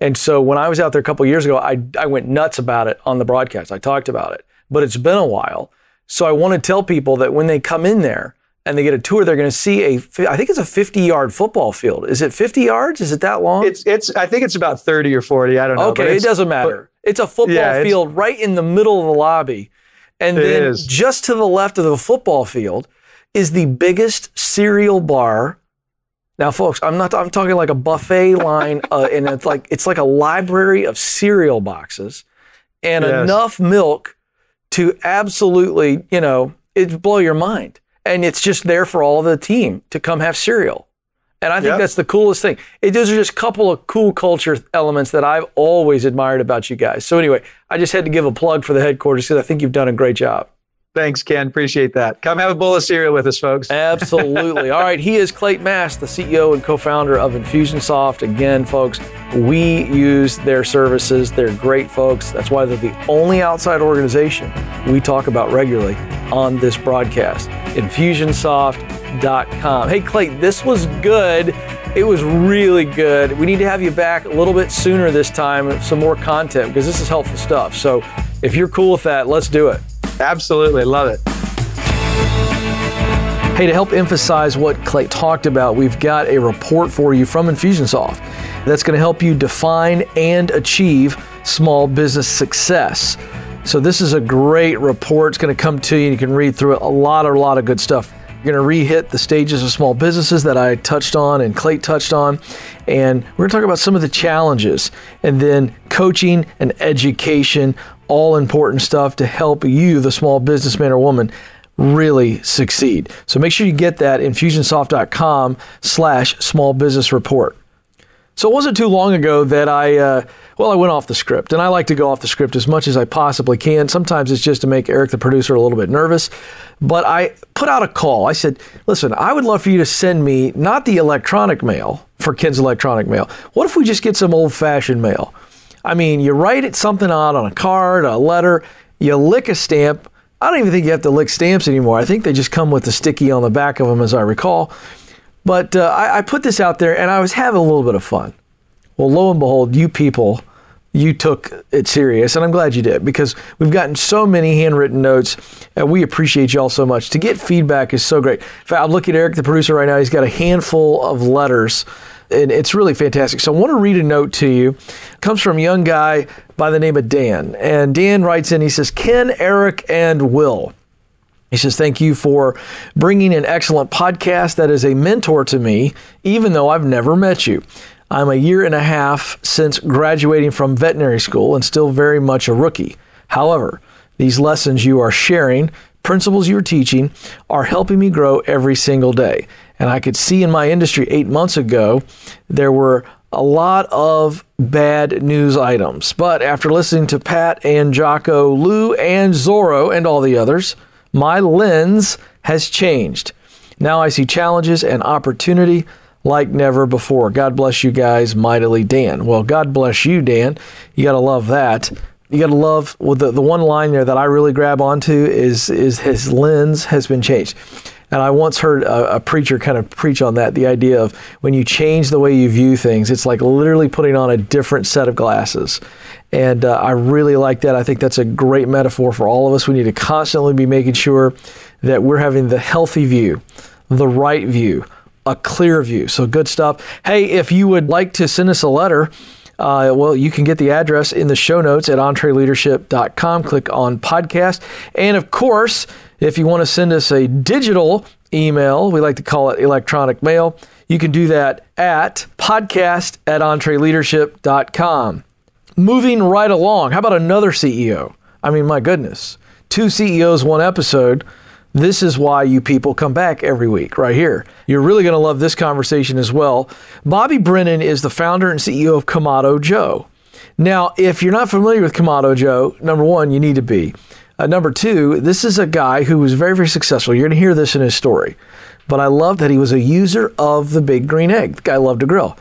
And so when I was out there a couple of years ago, I went nuts about it on the broadcast. I talked about it. But it's been a while. So I want to tell people that when they come in there and they get a tour, they're going to see I think it's a 50-yard football field. Is it 50 yards? Is it that long? I think it's about 30 or 40. I don't know. Okay, it doesn't matter. It's a football field right in the middle of the lobby. And then just to the left of the football field is the biggest cereal bar. Now, folks, I'm talking like a buffet line, and it's like a library of cereal boxes and enough milk to absolutely, it blow your mind. And it's just there for all of the team to come have cereal. And I think that's the coolest thing. Those are just a couple of cool culture elements that I've always admired about you guys. So anyway, I just had to give a plug for the headquarters because I think you've done a great job. Thanks, Ken. Appreciate that. Come have a bowl of cereal with us, folks. Absolutely. All right. He is Clate Mask, the CEO and co-founder of Infusionsoft. Again, folks, we use their services. They're great folks. That's why they're the only outside organization we talk about regularly on this broadcast. Infusionsoft.com. Hey, Clate, this was good. It was really good. We need to have you back a little bit sooner this time with some more content because this is helpful stuff. So if you're cool with that, let's do it. Absolutely. Love it. Hey, to help emphasize what Clate talked about, we've got a report for you from Infusionsoft that's going to help you define and achieve small business success. So this is a great report. It's going to come to you and you can read through it. A lot of good stuff. You're going to re-hit the stages of small businesses that I touched on and Clate touched on. And we're going to talk about some of the challenges and then coaching and education, all important stuff to help you, the small businessman or woman, really succeed. So make sure you get that infusionsoft.com/small business report. So it wasn't too long ago that I went off the script, and I like to go off the script as much as I possibly can. Sometimes it's just to make Eric, the producer, a little bit nervous, but I put out a call. I said, listen, I would love for you to send me not the electronic mail for Ken's electronic mail. What if we just get some old-fashioned mail? I mean, you write it something out on a card, a letter, you lick a stamp. I don't even think you have to lick stamps anymore. I think they just come with the sticky on the back of them, as I recall. But I put this out there, and I was having a little bit of fun. Well, lo and behold, you took it serious, and I'm glad you did, because we've gotten so many handwritten notes, and we appreciate y'all so much. To get feedback is so great. In fact, I'm looking at Eric, the producer, right now. He's got a handful of letters, and it's really fantastic. So I want to read a note to you. It comes from a young guy by the name of Dan. And Dan writes in, he says, Ken, Eric, and Will. He says, thank you for bringing an excellent podcast that is a mentor to me, even though I've never met you. I'm a year and a half since graduating from veterinary school and still very much a rookie. However, these lessons you are sharing, principles you're teaching, are helping me grow every single day. And I could see in my industry 8 months ago, there were a lot of bad news items. But after listening to Pat and Jocko, Lou and Zorro and all the others, my lens has changed. Now I see challenges and opportunity like never before. God bless you guys mightily, Dan. Well, God bless you, Dan. You got to love that. You got to love, well, the one line there that I really grab onto is his lens has been changed. And I once heard a preacher kind of preach on that, the idea of when you change the way you view things, it's like literally putting on a different set of glasses. And I really like that. I think that's a great metaphor for all of us. We need to constantly be making sure that we're having the healthy view, the right view, a clear view. So good stuff. Hey, if you would like to send us a letter, well, you can get the address in the show notes at entreleadership.com. Click on podcast. And of course, if you want to send us a digital email, we like to call it electronic mail, you can do that at podcast@entreleadership.com. Moving right along, how about another CEO? I mean, my goodness, 2 CEOs, 1 episode. This is why you people come back every week right here. You're really going to love this conversation as well. Bobby Brennan is the founder and CEO of Kamado Joe. Now, if you're not familiar with Kamado Joe, number one, you need to be. Number two, this is a guy who was very, very successful. You're going to hear this in his story. But I love that he was a user of the Big Green Egg. The guy loved to grill.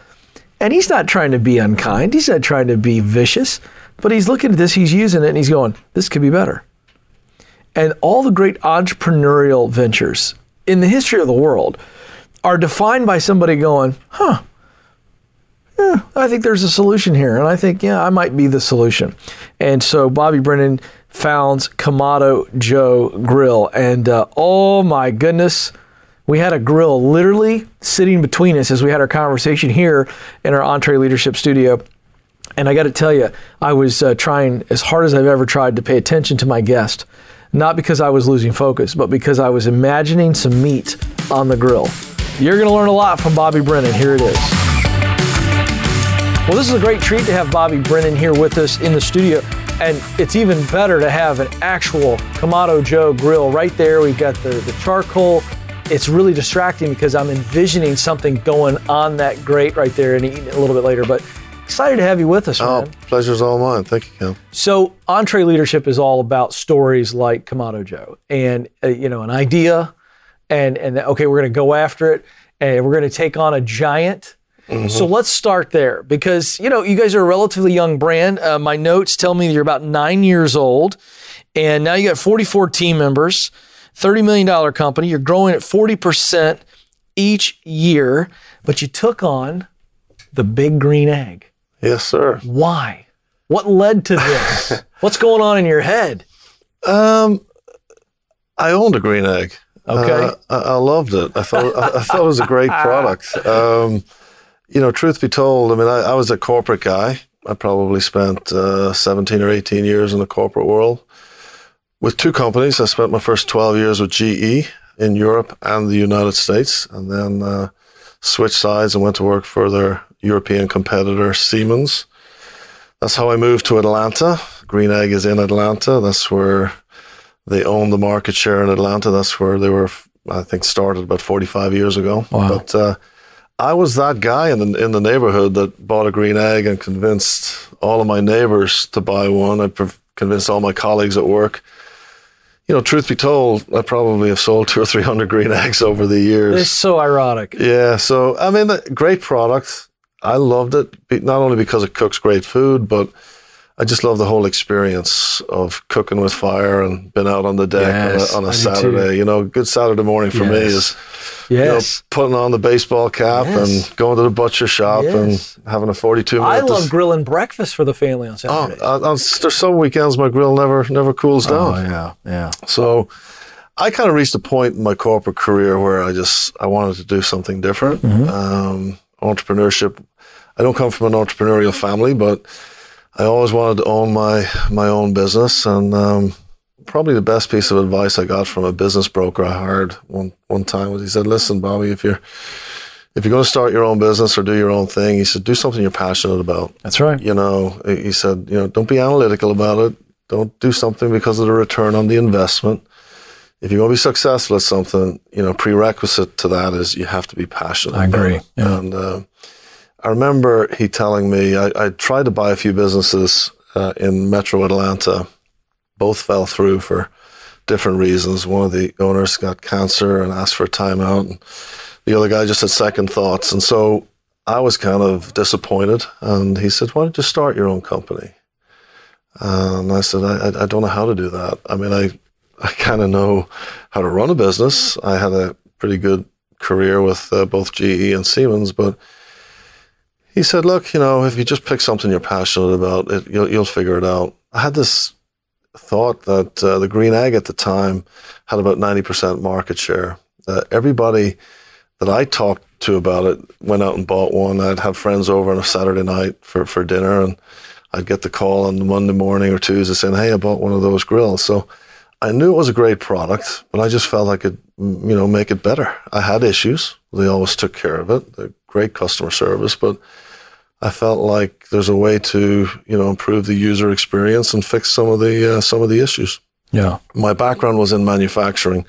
And he's not trying to be unkind. He's not trying to be vicious. But he's looking at this, he's using it, and he's going, this could be better. And all the great entrepreneurial ventures in the history of the world are defined by somebody going, huh, yeah, I think there's a solution here. And I think, yeah, I might be the solution. And so Bobby Brennan founds Kamado Joe Grill. And oh my goodness, we had a grill literally sitting between us as we had our conversation here in our Entre Leadership studio. And I got to tell you, I was trying as hard as I've ever tried to pay attention to my guest. Not because I was losing focus, but because I was imagining some meat on the grill. You're going to learn a lot from Bobby Brennan. Here it is. Well, this is a great treat to have Bobby Brennan here with us in the studio. And it's even better to have an actual Kamado Joe grill right there. We've got the charcoal. It's really distracting because I'm envisioning something going on that grate right there and eating it a little bit later. But excited to have you with us, man. Oh, pleasure's all mine. Thank you, Cal. So, Entre Leadership is all about stories like Kamado Joe and, you know, an idea and okay, we're going to go after it and we're going to take on a giant. Mm-hmm. So, let's start there because, you know, you guys are a relatively young brand. My notes tell me that you're about 9 years old and now you got 44 team members, $30 million company. You're growing at 40% each year, but you took on the Big Green Egg. Yes, sir. Why? What led to this? What's going on in your head? I owned a Green Egg. Okay. I loved it. I thought it was a great product. You know, truth be told, I mean, I was a corporate guy. I probably spent 17 or 18 years in the corporate world with 2 companies. I spent my first 12 years with GE in Europe and the United States, and then switched sides and went to work for their European competitor, Siemens. That's how I moved to Atlanta. Green Egg is in Atlanta. That's where they own the market share in Atlanta. That's where they were, I think, started about 45 years ago. Wow. But I was that guy in the neighborhood that bought a Green Egg and convinced all of my neighbors to buy one. I convinced all my colleagues at work. You know, truth be told, I probably have sold 200 or 300 Green Eggs over the years. It's so ironic. Yeah. So, I mean, great product. I loved it, not only because it cooks great food, but I just love the whole experience of cooking with fire and being out on the deck on a Saturday. Too. You know, good Saturday morning for me is you know, putting on the baseball cap and going to the butcher shop and having a 42-minute. I love grilling breakfast for the family on Saturday. There's some weekends my grill never cools down. Oh, yeah. So I kind of reached a point in my corporate career where I wanted to do something different. Mm-hmm. Entrepreneurship. I don't come from an entrepreneurial family, but I always wanted to own my own business. And probably the best piece of advice I got from a business broker I hired one time was he said, "Listen, Bobby, if you're going to start your own business or do your own thing," he said, "do something you're passionate about." That's right. You know, he said, "You know, don't be analytical about it. Don't do something because of the return on the investment. If you're going to be successful at something, you know, prerequisite to that is you have to be passionate." I agree. Yeah. And I remember he telling me, I tried to buy a few businesses in Metro Atlanta. Both fell through for different reasons. One of the owners got cancer and asked for a timeout. And the other guy just had second thoughts. And so I was kind of disappointed. And he said, why don't you start your own company? And I said, I don't know how to do that. I mean, I kind of know how to run a business. I had a pretty good career with both GE and Siemens, but he said, look, you know, if you just pick something you're passionate about, you'll figure it out. I had this thought that the Green Egg at the time had about 90% market share. Everybody that I talked to about it went out and bought one. I'd have friends over on a Saturday night for dinner, and I'd get the call on Monday morning or Tuesday saying, hey, I bought one of those grills. So I knew it was a great product, but I just felt I could, you know, make it better. I had issues. They always took care of it. They're great customer service, but I felt like there's a way to, you know, improve the user experience and fix some of the issues. Yeah. My background was in manufacturing.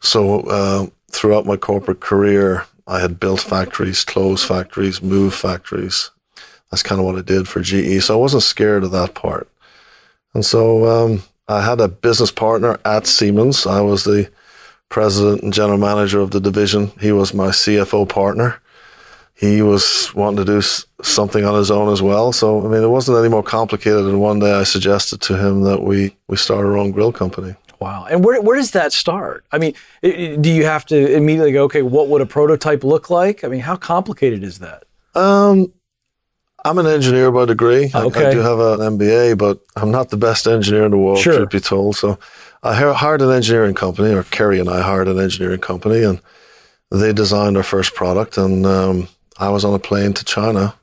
So throughout my corporate career, I had built factories, closed factories, moved factories. That's kind of what I did for GE. So I wasn't scared of that part. And so I had a business partner at Siemens. I was the president and general manager of the division. He was my CFO partner. He was wanting to do something on his own as well. So, I mean, it wasn't any more complicated. And one day I suggested to him that we start our own grill company. Wow. And where does that start? I mean, do you have to immediately go, okay, what would a prototype look like? I mean, how complicated is that? I'm an engineer by degree. Okay. I do have an MBA, but I'm not the best engineer in the world, sure, truth be told. So I hired an engineering company, or Kerry and I hired an engineering company, and they designed our first product. And I was on a plane to China,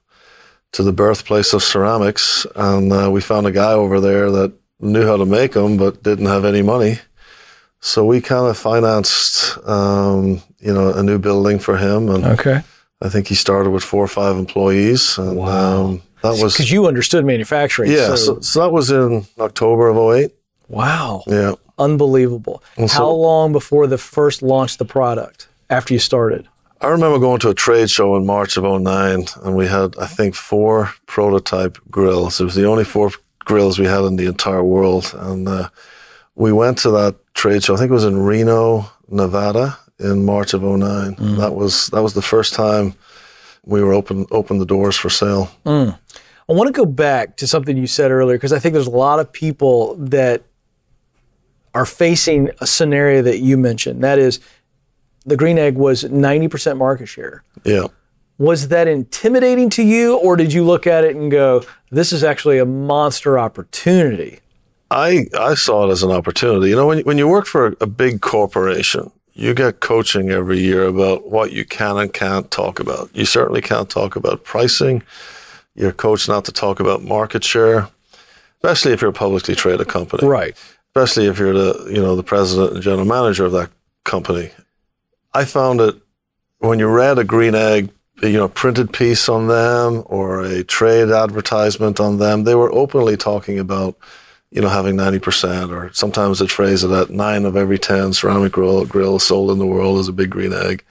to the birthplace of ceramics, and we found a guy over there that knew how to make them but didn't have any money. So we kind of financed, you know, a new building for him. And okay. I think he started with 4 or 5 employees. And, wow. That was because you understood manufacturing. Yeah. So that was in October of 2008. Wow. Yeah. Unbelievable. And how long before the first launch of the product after you started? I remember going to a trade show in March of 2009, and we had, I think, 4 prototype grills. It was the only 4 grills we had in the entire world. And we went to that trade show. I think it was in Reno, Nevada, in March of 2009. Mm. That was the first time we were opened the doors for sale. Mm. I want to go back to something you said earlier, because I think there's a lot of people that are facing a scenario that you mentioned. That is, the Green Egg was 90% market share. Yeah. Was that intimidating to you, or did you look at it and go, this is actually a monster opportunity? I saw it as an opportunity. You know, when you work for a big corporation, you get coaching every year about what you can and can't talk about. You certainly can't talk about pricing. You're coached not to talk about market share, especially if you're a publicly traded company. Right. Especially if you're the president and general manager of that company. I found it when you read a Green Egg, you know, printed piece on them or a trade advertisement on them, they were openly talking about, you know, having 90%, or sometimes they'd phrase it at 9 of every 10 ceramic grills sold in the world is a Big Green Egg.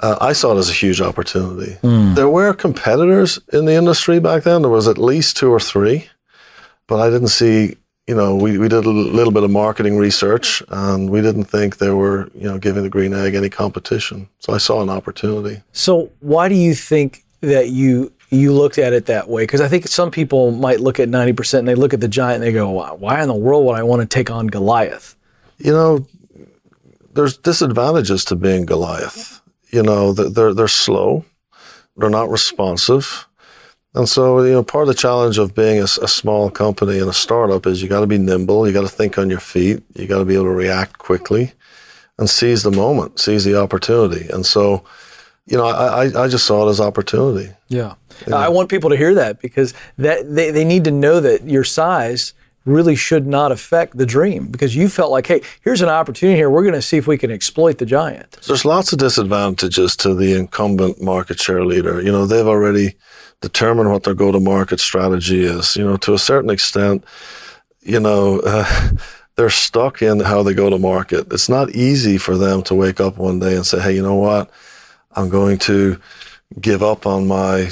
I saw it as a huge opportunity. Mm. There were competitors in the industry back then. There was at least 2 or 3, but I didn't see, you know, we did a little bit of marketing research, and we didn't think they were, you know, giving the Green Egg any competition. So I saw an opportunity. So why do you think that you looked at it that way? Because I think some people might look at 90% and they look at the giant and they go, why in the world would I want to take on Goliath? You know, there's disadvantages to being Goliath. You know, they're slow. They're not responsive. And so, you know, part of the challenge of being a small company and a startup is you got to be nimble. You got to think on your feet. You got to be able to react quickly and seize the moment, seize the opportunity. And so, you know, I just saw it as opportunity. Yeah. You know? I want people to hear that, because that they need to know that your size really should not affect the dream, because you felt like, hey, here's an opportunity here. We're going to see if we can exploit the giant. There's lots of disadvantages to the incumbent market share leader. You know, they've already determined what their go-to-market strategy is. You know, to a certain extent, you know, they're stuck in how they go to market. It's not easy for them to wake up one day and say, hey, you know what? I'm going to give up on my,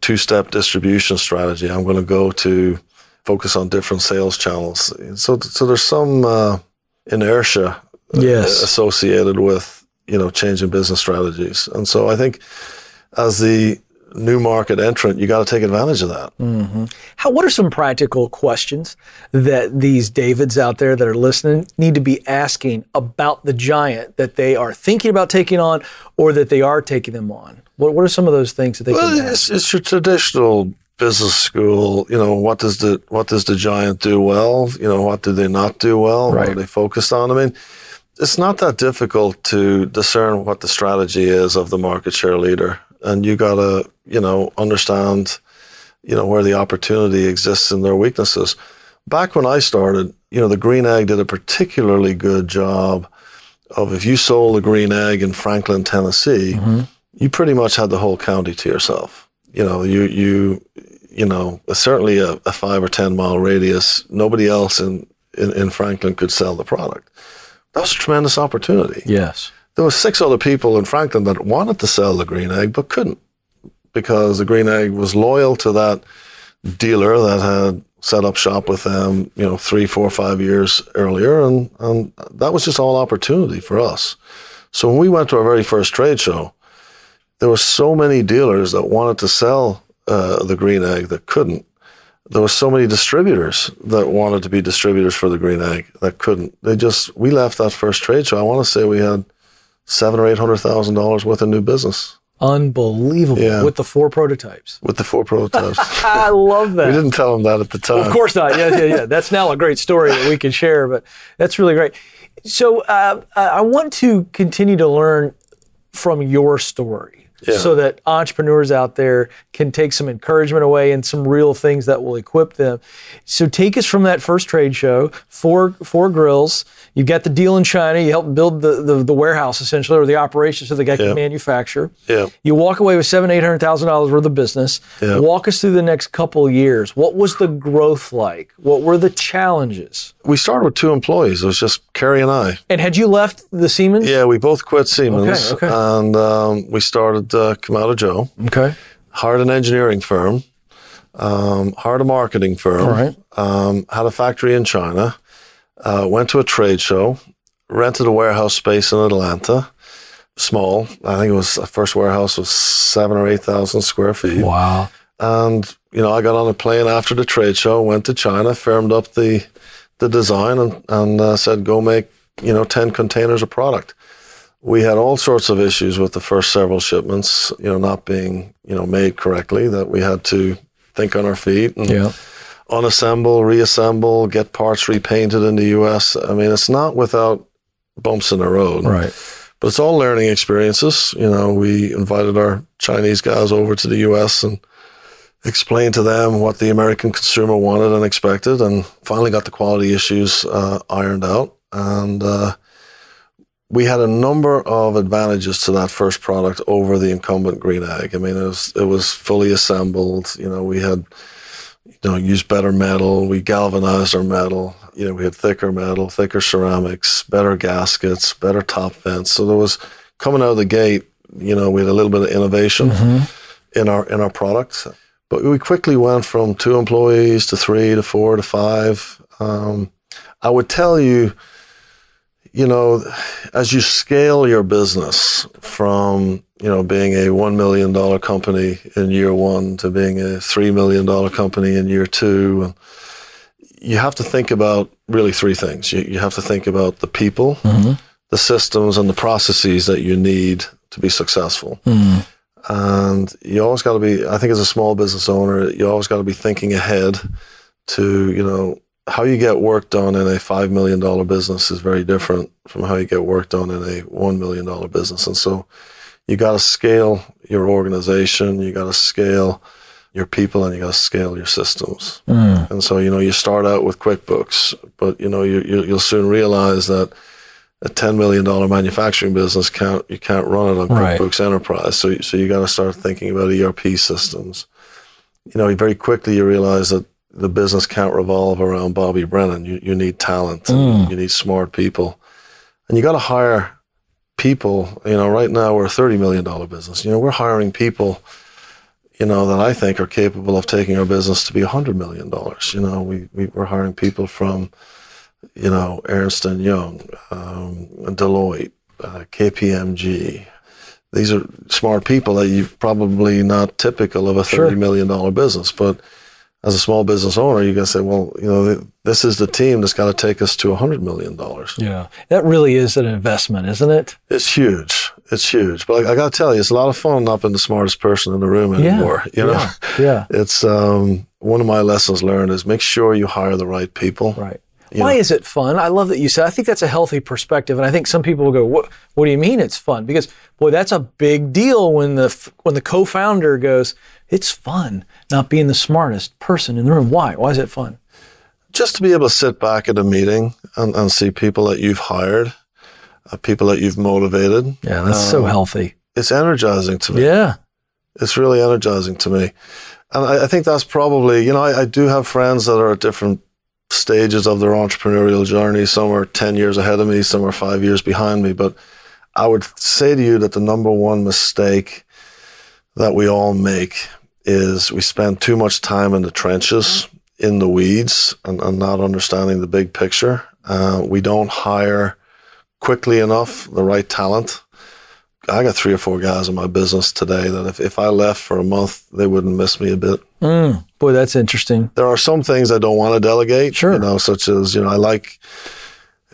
two-step distribution strategy. I'm going to go to focus on different sales channels. So there's some inertia associated with, changing business strategies. And so I think as the new market entrant, you got to take advantage of that. Mm-hmm. What are some practical questions that these Davids out there that are listening need to be asking about the giant that they are thinking about taking on or that they are taking them on? What are some of those things that they can ask? It's your traditional business school. What does the giant do well? What do they not do well? Right. What are they focused on? I mean, it's not that difficult to discern what the strategy is of the market share leader. And you got to, understand, where the opportunity exists in their weaknesses. Back when I started, the Green Egg did a particularly good job of, if you sold a Green Egg in Franklin, Tennessee, mm-hmm. you pretty much had the whole county to yourself. Certainly a 5 or 10 mile radius, nobody else in Franklin could sell the product. That was a tremendous opportunity. Yes. There were 6 other people in Franklin that wanted to sell the Green Egg but couldn't, because the Green Egg was loyal to that dealer that had set up shop with them, 3, 4, 5 years earlier. And that was just all opportunity for us. So when we went to our very first trade show, there were so many dealers that wanted to sell the Green Egg that couldn't. There were so many distributors that wanted to be distributors for the Green Egg that couldn't. We left that first trade show, I want to say we had $700,000 or $800,000 worth of new business. Unbelievable. Yeah. With the 4 prototypes. With the 4 prototypes. I love that. We didn't tell them that at the time. Of course not. Yeah. That's now a great story that we can share, but that's really great. So I want to continue to learn from your story so that entrepreneurs out there can take some encouragement away and some real things that will equip them. So take us from that first trade show, 4 grills. You've got the deal in China. You helped build the warehouse, essentially, or the operations so the guy can manufacture. Yeah. You walk away with $700,000, $800,000 worth of business. Yeah. Walk us through the next couple of years. What was the growth like? What were the challenges? We started with 2 employees. It was just Carrie and I. And had you left the Siemens? Yeah, we both quit Siemens. Okay. And we started Kamado Joe. Okay. Hired an engineering firm. Hired a marketing firm. All right. Had a factory in China. Went to a trade show, rented a warehouse space in Atlanta, small. I think it was, the first warehouse was 7,000 or 8,000 square feet. Wow. And, I got on a plane after the trade show, went to China, firmed up the design and said, go make, 10 containers of product. We had all sorts of issues with the first several shipments, not being, made correctly, that we had to think on our feet and unassemble, reassemble, get parts repainted in the U.S. I mean, it's not without bumps in the road. Right. But it's all learning experiences. We invited our Chinese guys over to the U.S. and explained to them what the American consumer wanted and expected, and finally got the quality issues ironed out. And we had a number of advantages to that first product over the incumbent Green Egg. I mean, it was fully assembled. We had... use better metal. We galvanized our metal. We had thicker metal, thicker ceramics, better gaskets, better top vents. So there was, coming out of the gate, we had a little bit of innovation in our products. But we quickly went from 2 employees to 3 to 4 to 5. I would tell you, as you scale your business from being a $1 million company in year 1 to being a $3 million company in year 2, you have to think about really 3 things. You have to think about the people, the systems, and the processes that you need to be successful. Mm. And you always got to be, I think as a small business owner, you always got to be thinking ahead to, how you get work done in a $5 million business is very different from how you get work done in a $1 million business. And so you got to scale your organization, you got to scale your people, and you got to scale your systems. Mm. And so, you start out with QuickBooks, but, you'll soon realize that a $10 million manufacturing business, you can't run it on QuickBooks Enterprise. So you got to start thinking about ERP systems. Very quickly you realize that the business can't revolve around Bobby Brennan. You need talent. Mm. You need smart people. And you got to hire people, you know, right now we're a $30 million business. You know, we're hiring people, you know, that I think are capable of taking our business to be $100 million. You know, we're hiring people from, you know, Ernst Young, Deloitte, KPMG. These are smart people that you've probably not typical of a $30 sure. million business. But as a small business owner, you can say, well, you know, this is the team that's got to take us to $100 million. Yeah. That really is an investment, isn't it? It's huge. It's huge. But I got to tell you, it's a lot of fun not being the smartest person in the room anymore. Yeah. You know? Yeah. It's one of my lessons learned is make sure you hire the right people. Right. Why is it fun? I love that you said. I think that's a healthy perspective, and I think some people will go, "What do you mean it's fun?" Because boy, that's a big deal when the co-founder goes, "It's fun not being the smartest person in the room." Why? Why is it fun? Just to be able to sit back at a meeting and see people that you've hired, people that you've motivated. Yeah, that's so healthy. It's energizing to me. Yeah, it's really energizing to me, and I think that's probably, you know, I do have friends that are at different stages of their entrepreneurial journey. Some are 10 years ahead of me, some are 5 years behind me. But I would say to you that the number one mistake that we all make is we spend too much time in the trenches, in the weeds, and not understanding the big picture. We don't hire quickly enough the right talent. I got 3 or 4 guys in my business today that if I left for a month, they wouldn't miss me a bit. Mm, boy, that's interesting. There are some things I don't want to delegate, sure. You know, such as, you know, I like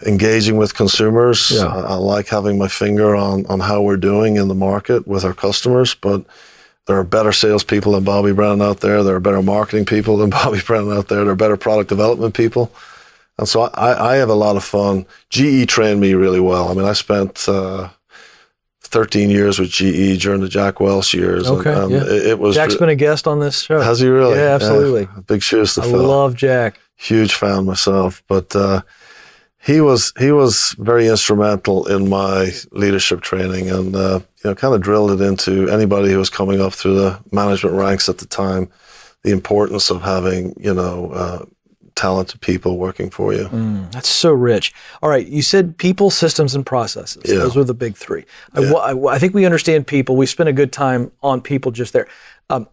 engaging with consumers. Yeah. I like having my finger on how we're doing in the market with our customers, but there are better salespeople than Bobby Brennan out there. There are better marketing people than Bobby Brennan out there. There are better product development people. And so I have a lot of fun. GE trained me really well. I mean, I spent 13 years with GE during the Jack Welch years. Okay, and yeah. it was Jack's been a guest on this show. Has he really? Yeah, absolutely. Big shoes to fill. I love Jack. Huge fan myself, but he was very instrumental in my leadership training, and you know, kind of drilled it into anybody who was coming up through the management ranks at the time, the importance of having, you know, talented people working for you. Mm, that's so rich. All right, you said people, systems, and processes. Yeah. Those were the big three. Yeah. I think we understand people. We spent a good time on people just there.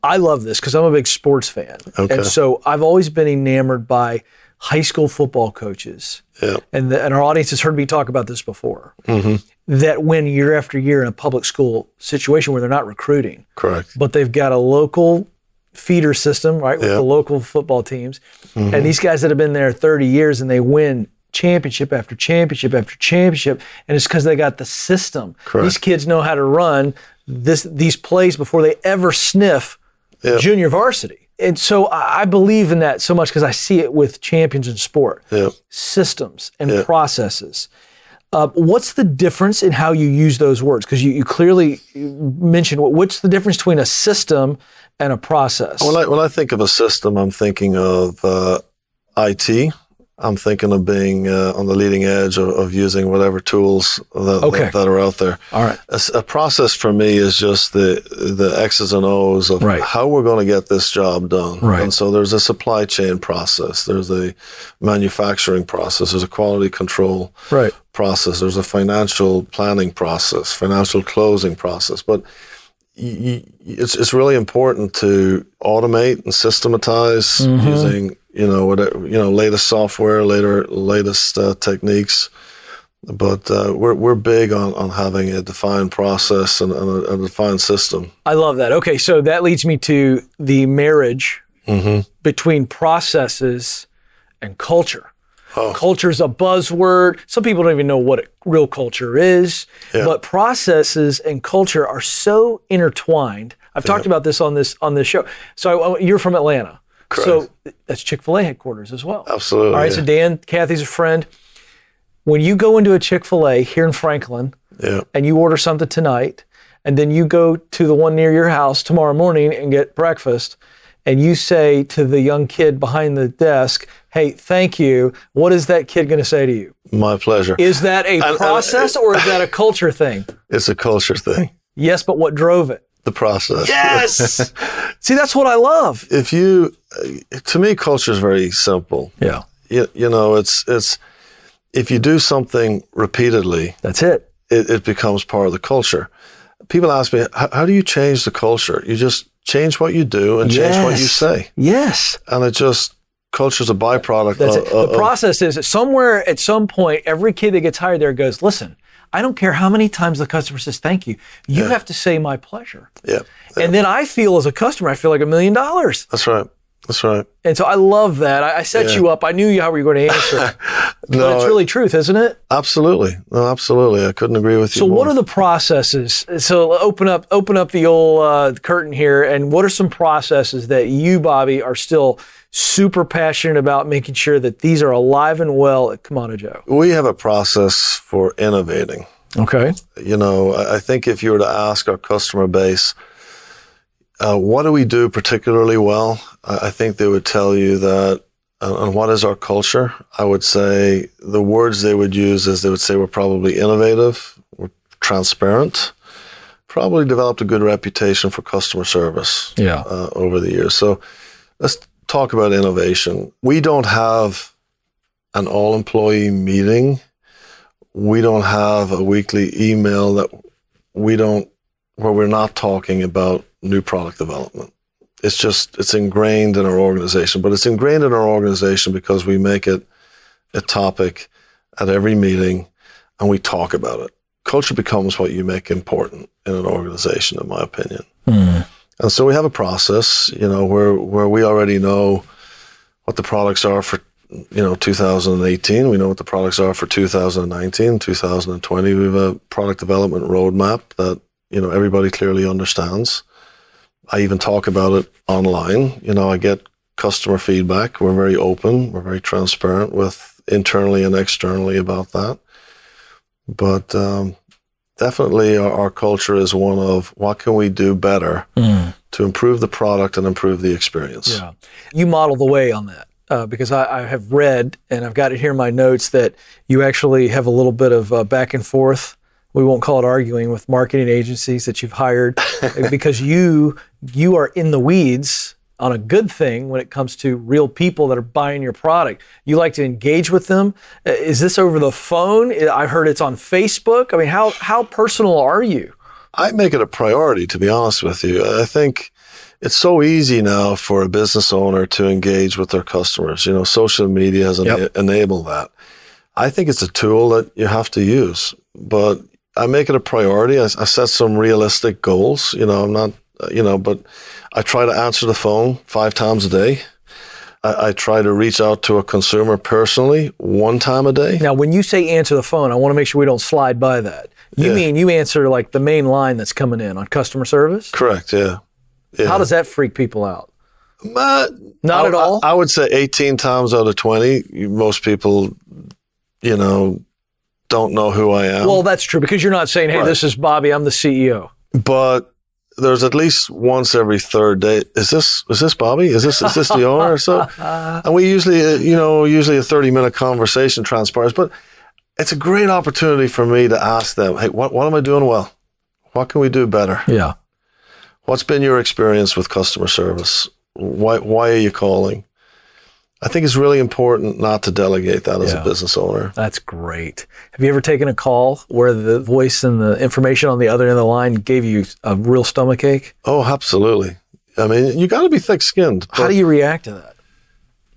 I love this because I'm a big sports fan. Okay. And so I've always been enamored by high school football coaches. Yeah. And our audience has heard me talk about this before. Mm-hmm. That win year after year in a public school situation where they're not recruiting. Correct. But they've got a local feeder system, right, with yeah. the local football teams. Mm-hmm. And these guys that have been there 30 years and they win championship after championship after championship, and it's because they got the system. Correct. These kids know how to run these plays before they ever sniff yeah. junior varsity. And so I believe in that so much because I see it with champions in sport. Yeah. Systems and yeah. processes. What's the difference in how you use those words? Because you clearly mentioned what's the difference between a system and a process? When I think of a system, I'm thinking of IT. I'm thinking of being on the leading edge of using whatever tools that are out there. All right. A process for me is just the X's and O's of right. how we're going to get this job done. Right. And so there's a supply chain process. There's a manufacturing process. There's a quality control right. process. There's a financial planning process, financial closing process. But it's really important to automate and systematize mm-hmm. using, you know, whatever, you know, latest software, latest techniques. But we're big on having a defined process and a defined system. I love that. Okay, so that leads me to the marriage mm-hmm. between processes and culture. Oh. Culture's a buzzword. Some people don't even know what real culture is, yeah. but processes and culture are so intertwined. I've yeah. talked about this on this show. So you're from Atlanta. Correct. So that's Chick-fil-A headquarters as well. Absolutely. All right, yeah. So Dan, Kathy's a friend. When you go into a Chick-fil-A here in Franklin yeah. and you order something tonight, and then you go to the one near your house tomorrow morning and get breakfast, and you say to the young kid behind the desk, hey, thank you, what is that kid going to say to you? My pleasure. Is that a process or is that a culture thing? It's a culture thing. Yes, but what drove it? The process. Yes! See, that's what I love. To me, culture is very simple. Yeah. You know, it's if you do something repeatedly. That's it. it becomes part of the culture. People ask me, how do you change the culture? You just change what you do and change what you say. Yes. And it just, culture's a byproduct. That's it. The process is somewhere at some point, every kid that gets hired there goes, listen, I don't care how many times the customer says thank you. You have to say my pleasure. Yeah. And then I feel as a customer, I feel like $1 million. That's right. That's right. And so I love that. I set you up. I knew you how you were going to answer. But it's really truth, isn't it? Absolutely. No, absolutely. I couldn't agree with you more. So what are the processes? So open up the old curtain here. And what are some processes that you, Bobby, are still super passionate about making sure that these are alive and well at Kamado Joe? We have a process for innovating. Okay. You know, I think if you were to ask our customer base, what do we do particularly well? I think they would tell you that, and what is our culture? I would say the words they would use is they would say we're probably innovative, we're transparent, probably developed a good reputation for customer service over the years. So let's talk about innovation. We don't have an all-employee meeting. We don't have a weekly email that where we're not talking about new product development. It's just, it's ingrained in our organization, but it's ingrained in our organization because we make it a topic at every meeting and we talk about it. Culture becomes what you make important in an organization, in my opinion. Mm. And so we have a process, you know, where we already know what the products are for, you know, 2018. We know what the products are for 2019, 2020. We have a product development roadmap that, you know, everybody clearly understands. I even talk about it online. You know, I get customer feedback. We're very open. We're very transparent with internally and externally about that. But definitely our culture is one of what can we do better to improve the product and improve the experience. Yeah. You model the way on that because I have read, and I've got it here in my notes, that you actually have a little bit of back and forth. We won't call it arguing with marketing agencies that you've hired because you are in the weeds on a good thing when it comes to real people that are buying your product. You like to engage with them. Is this over the phone? I heard it's on Facebook. I mean, how personal are you? I make it a priority, to be honest with you. I think it's so easy now for a business owner to engage with their customers. You know, social media has enabled that. I think it's a tool that you have to use, but I make it a priority. I set some realistic goals. You know, I'm not, you know, but I try to answer the phone 5 times a day. I try to reach out to a consumer personally 1 time a day. Now, when you say answer the phone, I want to make sure we don't slide by that. You mean you answer like the main line that's coming in on customer service? Correct, yeah. How does that freak people out? Not at all? I would say 18 times out of 20, most people, you know, don't know who I am. Well, that's true, because you're not saying, hey, this is Bobby, I'm the CEO. But there's at least once every third day, is this Bobby? Is this the owner? So, and we usually a 30-minute conversation transpires, but it's a great opportunity for me to ask them, hey, what am I doing well? What can we do better? Yeah. What's been your experience with customer service? Why are you calling? I think it's really important not to delegate that as a business owner. That's great. Have you ever taken a call where the voice and the information on the other end of the line gave you a real stomachache? Oh, absolutely. I mean, you got to be thick-skinned. How do you react to that?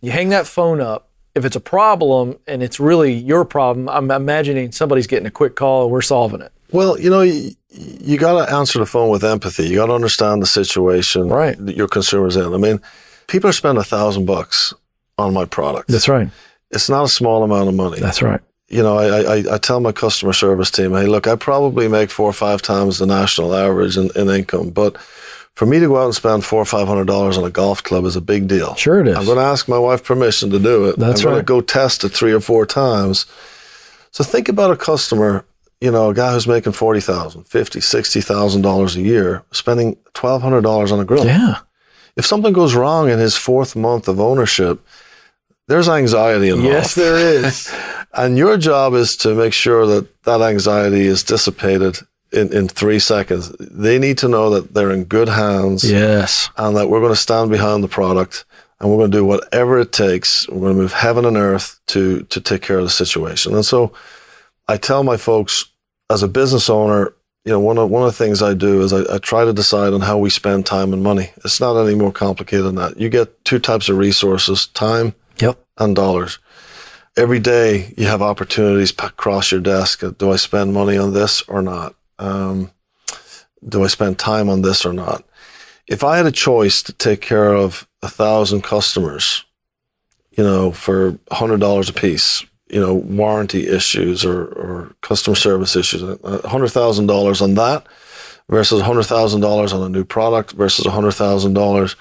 You hang that phone up. If it's a problem and it's really your problem, I'm imagining somebody's getting a quick call and we're solving it. Well, you know, you got to answer the phone with empathy. You got to understand the situation that your consumer's in. I mean, people are spending $1,000 on my product. That's right. It's not a small amount of money. That's right. You know, I tell my customer service team, hey, look, I probably make 4 or 5 times the national average in income, but for me to go out and spend $400 or $500 on a golf club is a big deal. Sure it is. I'm going to ask my wife permission to do it. That's right. I'm going to go test it 3 or 4 times. So think about a customer, you know, a guy who's making $40,000, $50,000, $60,000 a year, spending $1,200 on a grill. Yeah. If something goes wrong in his 4th month of ownership, there's anxiety involved. Yes, there is. And your job is to make sure that that anxiety is dissipated in 3 seconds. They need to know that they're in good hands. Yes. And that we're going to stand behind the product and we're going to do whatever it takes. We're going to move heaven and earth to take care of the situation. And so I tell my folks as a business owner, you know, one of the things I do is I try to decide on how we spend time and money. It's not any more complicated than that. You get two types of resources, time and dollars. Every day you have opportunities across your desk. Do I spend money on this or not? Do I spend time on this or not? If I had a choice to take care of 1,000 customers, you know, for $100 a piece, you know, warranty issues or customer service issues, $100,000 on that versus $100,000 on a new product versus $100,000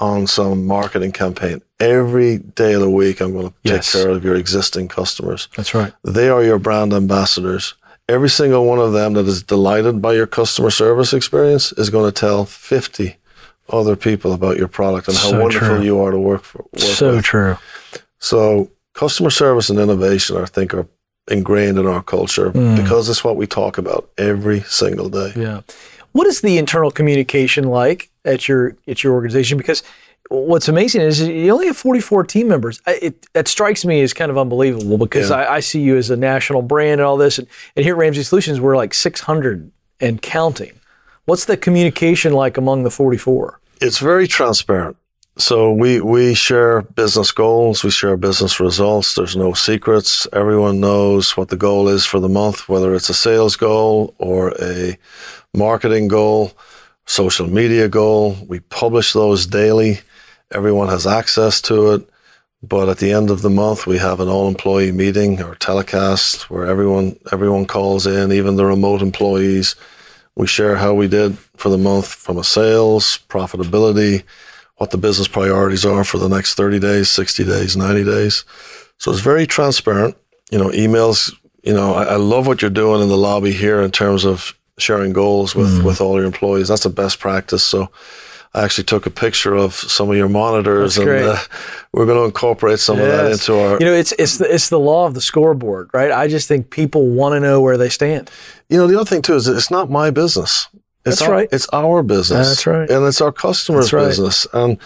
on some marketing campaign. Every day of the week, I'm going to take care of your existing customers. That's right. They are your brand ambassadors. Every single one of them that is delighted by your customer service experience is going to tell 50 other people about your product and how wonderful you are to work with. True. So customer service and innovation, I think, are ingrained in our culture because it's what we talk about every single day. Yeah. What is the internal communication like at your organization? Because what's amazing is you only have 44 team members. That strikes me as kind of unbelievable because I see you as a national brand and all this. And here at Ramsey Solutions, we're like 600 and counting. What's the communication like among the 44? It's very transparent. So we share business goals. We share business results. There's no secrets. Everyone knows what the goal is for the month, whether it's a sales goal or a marketing goal, social media goal. We publish those daily. Everyone has access to it. But at the end of the month, we have an all-employee meeting or telecast where everyone calls in, even the remote employees. We share how we did for the month from a sales, profitability, what the business priorities are for the next 30 days, 60 days, 90 days. So it's very transparent. You know, emails, you know, I love what you're doing in the lobby here in terms of sharing goals with all your employees. That's a best practice. So I actually took a picture of some of your monitors. That's great. And we're going to incorporate some of that into our... You know, it's the law of the scoreboard, right? I just think people want to know where they stand. You know, the other thing too is it's not my business. It's our business. That's right. And it's our customer's business. And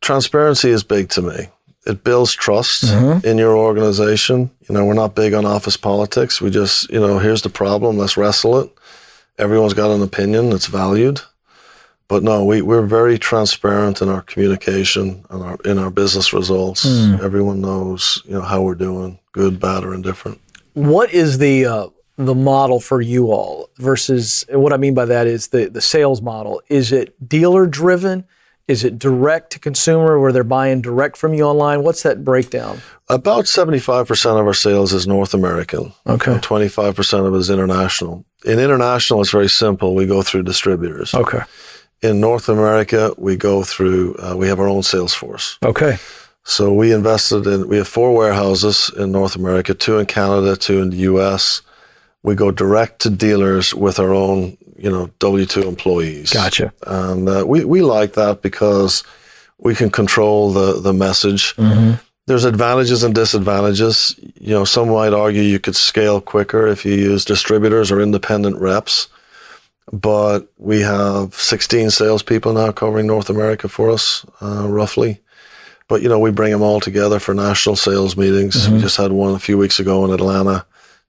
transparency is big to me. It builds trust in your organization. You know, we're not big on office politics. We just, you know, here's the problem. Let's wrestle it. Everyone's got an opinion. It's valued. But no, we're very transparent in our communication and in our business results. Everyone knows, you know, how we're doing, good, bad, or indifferent. What is the model for you all versus, and what I mean by that is the sales model. Is it dealer driven? Is it direct to consumer where they're buying direct from you online? What's that breakdown? About 75% of our sales is North American. Okay. 25% of it is international. In international, it's very simple. We go through distributors. Okay. In North America, we go through, we have our own sales force. Okay. So we have 4 warehouses in North America, 2 in Canada, 2 in the U.S. We go direct to dealers with our own, you know, W-2 employees. Gotcha. And we like that because we can control the message. Mm-hmm. There's advantages and disadvantages. You know, some might argue you could scale quicker if you use distributors or independent reps. But we have 16 salespeople now covering North America for us, roughly. But, you know, we bring them all together for national sales meetings. Mm-hmm. We just had one a few weeks ago in Atlanta.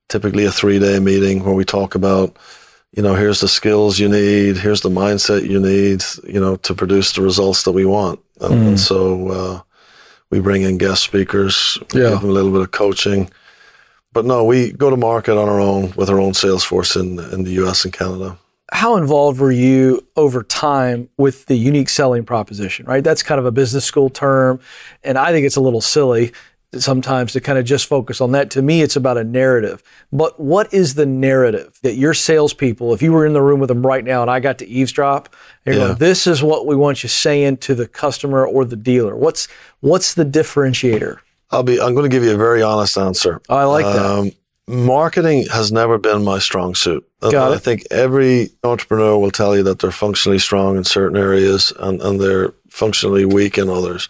Typically a 3-day meeting where we talk about, you know, here's the skills you need, here's the mindset you need, you know, to produce the results that we want. And so we bring in guest speakers, give them a little bit of coaching. But no, we go to market on our own with our own sales force in the U.S. and Canada. How involved were you over time with the unique selling proposition, right? That's kind of a business school term, and I think it's a little silly sometimes to kind of just focus on that. To me, it's about a narrative. But what is the narrative that your salespeople, if you were in the room with them right now and I got to eavesdrop, and you're going, this is what we want you saying to the customer or the dealer. What's the differentiator? I'm going to give you a very honest answer. I like that. Marketing has never been my strong suit. I think every entrepreneur will tell you that they're functionally strong in certain areas and they're functionally weak in others.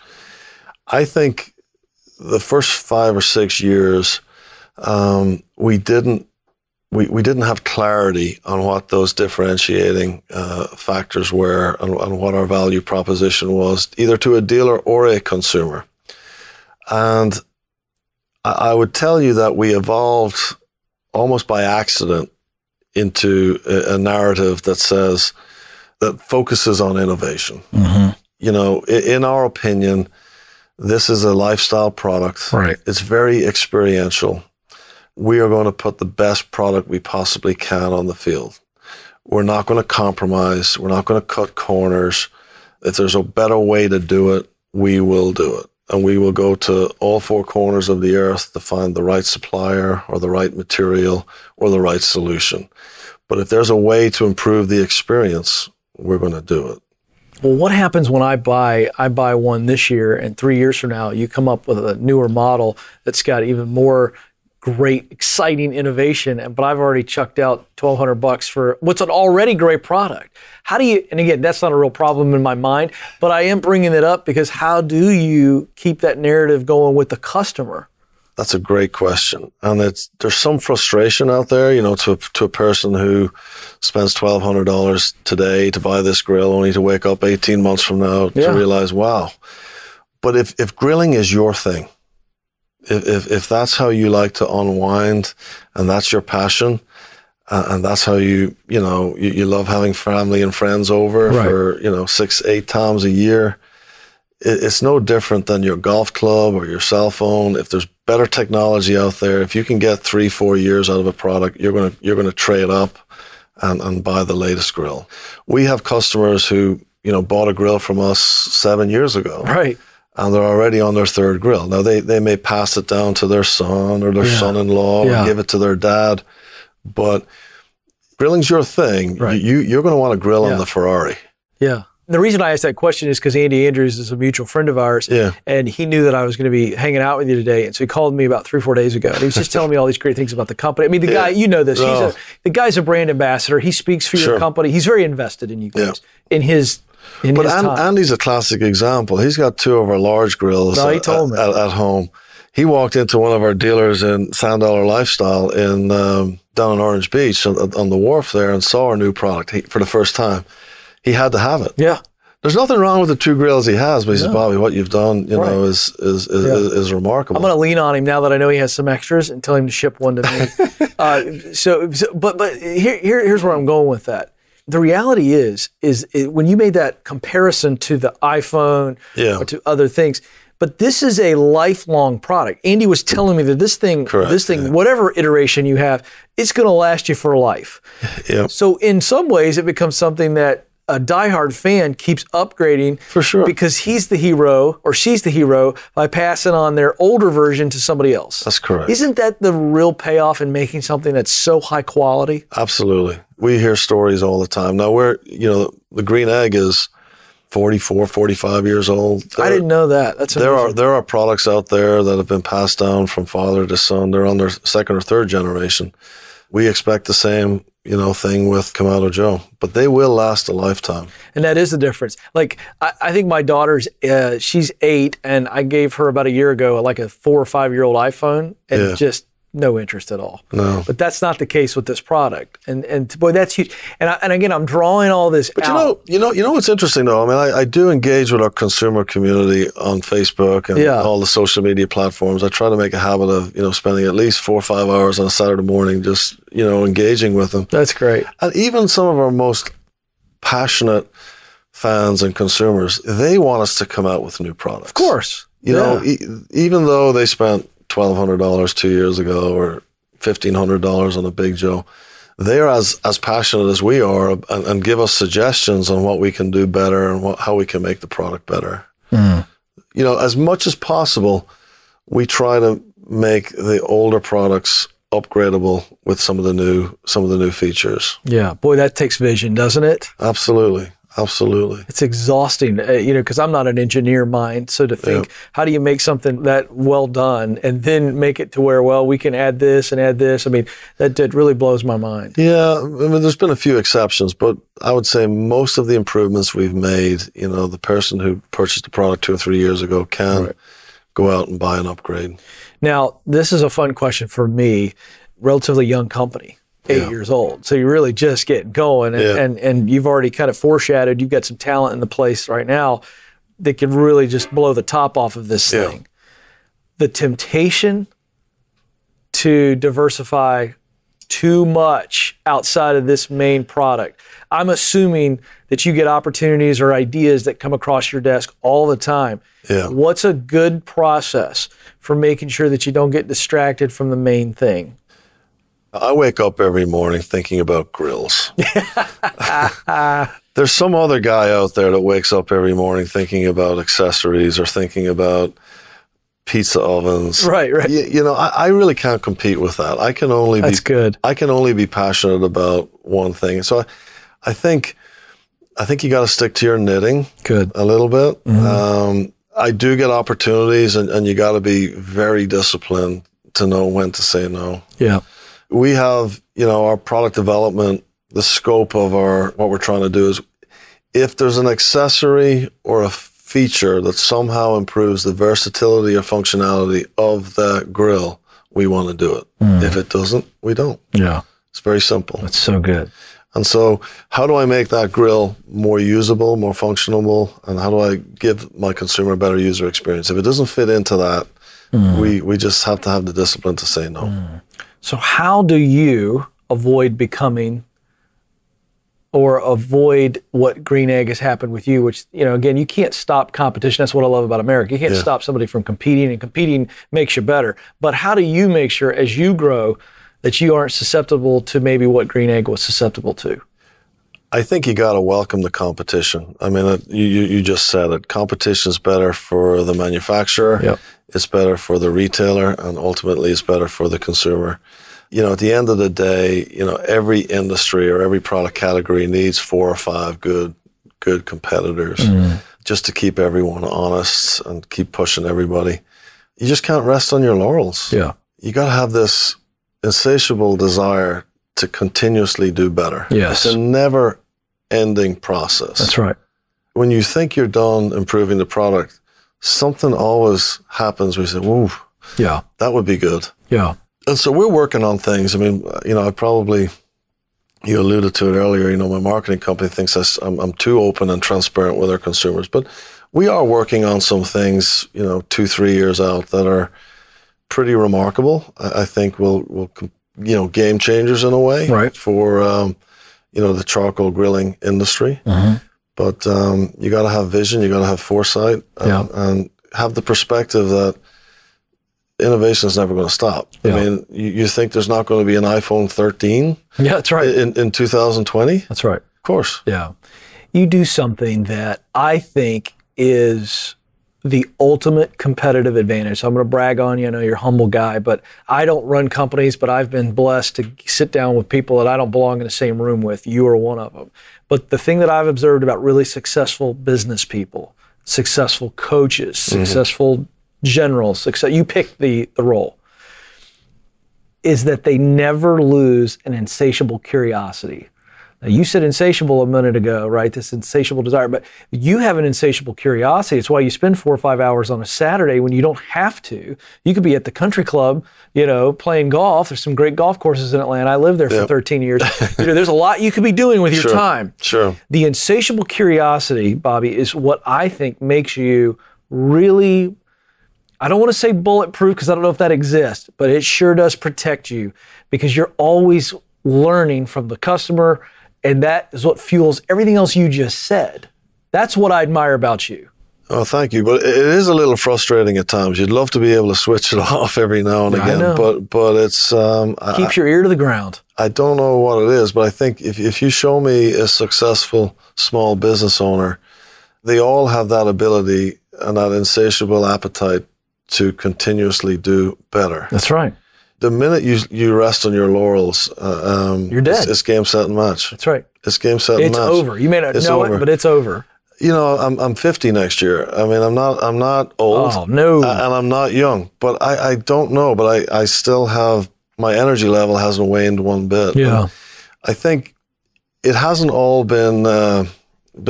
I think the first 5 or 6 years, we didn't have clarity on what those differentiating factors were and what our value proposition was, either to a dealer or a consumer. And I would tell you that we evolved almost by accident into a narrative that says, that focuses on innovation. Mm-hmm. You know, in our opinion, this is a lifestyle product. Right. It's very experiential. We are going to put the best product we possibly can on the field. We're not going to compromise. We're not going to cut corners. If there's a better way to do it, we will do it. And we will go to all four corners of the earth to find the right supplier or the right material or the right solution. But if there's a way to improve the experience, we're going to do it. Well, what happens when I buy one this year, and 3 years from now, you come up with a newer model that's got even more great, exciting innovation, but I've already chucked out $1,200 for what's an already great product? How do you, and again, that's not a real problem in my mind, but I am bringing it up because how do you keep that narrative going with the customer? That's a great question. And there's some frustration out there, you know, to a person who spends $1,200 today to buy this grill only to wake up 18 months from now to realize, wow. But if grilling is your thing, if that's how you like to unwind and that's your passion and that's how you love having family and friends over for, 6-8 times a year, it's no different than your golf club or your cell phone. If there's better technology out there, if you can get 3-4 years out of a product, you're going to trade up and buy the latest grill. We have customers who, bought a grill from us 7 years ago. Right. And they're already on their third grill. Now, they may pass it down to their son or their son-in-law or give it to their dad. But grilling's your thing. Right. You're going to want to grill on the Ferrari. Yeah. The reason I asked that question is because Andy Andrews is a mutual friend of ours. Yeah. And he knew that I was going to be hanging out with you today. And so he called me about 3-4 days ago. And he was just telling me all these great things about the company. I mean, the guy, you know this. No. The guy's a brand ambassador. He speaks for your company. He's very invested in you guys. Yeah. Andy's a classic example. He's got two of our large grills at home. He walked into one of our dealers in Sand Dollar Lifestyle down in Orange Beach on the wharf there and saw our new product for the first time. He had to have it. Yeah. There's nothing wrong with the two grills he has, but he says, Bobby, what you've done, is remarkable. I'm going to lean on him now that I know he has some extras and tell him to ship one to me. But here's where I'm going with that. The reality is when you made that comparison to the iPhone or to other things, but this is a lifelong product. Andy was telling me that this thing, whatever iteration you have, it's going to last you for life. Yep. So in some ways, it becomes something that a diehard fan keeps upgrading for sure because he's the hero or she's the hero by passing on their older version to somebody else. That's correct. Isn't that the real payoff in making something that's so high quality? Absolutely. We hear stories all the time. Now the Green Egg is 44, 45 years old. I didn't know that. That's amazing. There are products out there that have been passed down from father to son. They're on their second or third generation. We expect the same, thing with Kamado Joe, but they will last a lifetime. And that is the difference. Like, I think my daughter's, she's 8, and I gave her about a year ago, like a 4 or 5-year-old iPhone, and just no interest at all. No. But that's not the case with this product. And boy, that's huge. And again, I'm drawing all this out. But you know what's interesting though? I mean, I do engage with our consumer community on Facebook and all the social media platforms. I try to make a habit of, spending at least 4 or 5 hours on a Saturday morning just, engaging with them. That's great. And even some of our most passionate fans and consumers, they want us to come out with new products. Of course. Even though they spent $1,200 2 years ago or $1,500 on a Big Joe, they're as passionate as we are and give us suggestions on what we can do better and how we can make the product better. Mm. As much as possible, we try to make the older products upgradable with some of the new features. Yeah, boy, that takes vision, doesn't it? Absolutely. Absolutely. It's exhausting, because I'm not an engineer mind. So to think, how do you make something that well done and then make it to where, well, we can add this and add this? I mean, that really blows my mind. Yeah. I mean, there's been a few exceptions, but I would say most of the improvements we've made, the person who purchased the product 2 or 3 years ago can go out and buy an upgrade. Now, this is a fun question for me, relatively young company. 8 years old. So you're really just getting going and you've already kind of foreshadowed, you've got some talent in the place right now that can really just blow the top off of this thing. The temptation to diversify too much outside of this main product. I'm assuming that you get opportunities or ideas that come across your desk all the time. Yeah. What's a good process for making sure that you don't get distracted from the main thing? I wake up every morning thinking about grills. There's some other guy out there that wakes up every morning thinking about accessories or thinking about pizza ovens. Right, right. You know, I really can't compete with that. I can only be, that's good. I can only be passionate about one thing. So I think you got to stick to your knitting. Good. A little bit. Mm-hmm. I do get opportunities, and you got to be very disciplined to know when to say no. Yeah. We have, you know, our product development, the scope of our, what we're trying to do is if there's an accessory or a feature that somehow improves the versatility or functionality of that grill, we want to do it. Mm. If it doesn't, we don't. Yeah. It's very simple. That's so good. And so how do I make that grill more usable, more functional, and how do I give my consumer a better user experience? If it doesn't fit into that, we just have to have the discipline to say no. Mm. So how do you avoid becoming or avoid what Green Egg has happened with you, which, you know, again, you can't stop competition. That's what I love about America. You can't stop somebody from competing, and competing makes you better. But how do you make sure as you grow that you aren't susceptible to maybe what Green Egg was susceptible to? I think you got to welcome the competition. I mean, you just said it. Competition is better for the manufacturer. Yep. It's better for the retailer, and ultimately it's better for the consumer. You know, at the end of the day, you know, every industry or every product category needs 4 or 5 good competitors just to keep everyone honest and keep pushing everybody. You just can't rest on your laurels. Yeah. You got to have this insatiable desire to continuously do better. Yes. It's a never-ending process. That's right. When you think you're done improving the product, something always happens where you say, whoa, yeah, that would be good. Yeah. And so we're working on things. I mean, you know, you alluded to it earlier, you know, my marketing company thinks I'm too open and transparent with our consumers. But we are working on some things, you know, 2-3 years out that are pretty remarkable. I think will you know, game changers in a way, right, for, you know, the charcoal grilling industry. Mm-hmm. But you got to have vision, you got to have foresight, and have the perspective that innovation is never going to stop. Yeah. I mean, you think there's not going to be an iPhone 13? Yeah, that's right. In 2020? That's right. Of course. Yeah. You do something that I think is the ultimate competitive advantage. So I'm going to brag on you. I know you're a humble guy, but I don't run companies, but I've been blessed to sit down with people that I don't belong in the same room with. You are one of them. But the thing that I've observed about really successful business people, successful coaches, successful generals, success, you pick the role, is that they never lose an insatiable curiosity. Now, you said insatiable a minute ago, right? This insatiable desire, but you have an insatiable curiosity. It's why you spend 4 or 5 hours on a Saturday when you don't have to. You could be at the country club, you know, playing golf. There's some great golf courses in Atlanta. I lived there for 13 years. You know, there's a lot you could be doing with your time. Sure. The insatiable curiosity, Bobby, is what I think makes you really, I don't want to say bulletproof because I don't know if that exists, but it sure does protect you because you're always learning from the customer. And that is what fuels everything else you just said. That's what I admire about you. Oh, thank you. But it is a little frustrating at times. You'd love to be able to switch it off every now and again. But it's... keep your ear to the ground. I don't know what it is, but I think if you show me a successful small business owner, they all have that ability and that insatiable appetite to continuously do better. That's right. The minute you rest on your laurels, you're dead. It's game, set, and match. That's right. It's game, set, and match. It's over. You may not know it, but it's over. You know, I'm 50 next year. I mean, I'm not old. Oh no. And I'm not young. But I don't know. But I still have, my energy level hasn't waned one bit. Yeah. And I think it hasn't all been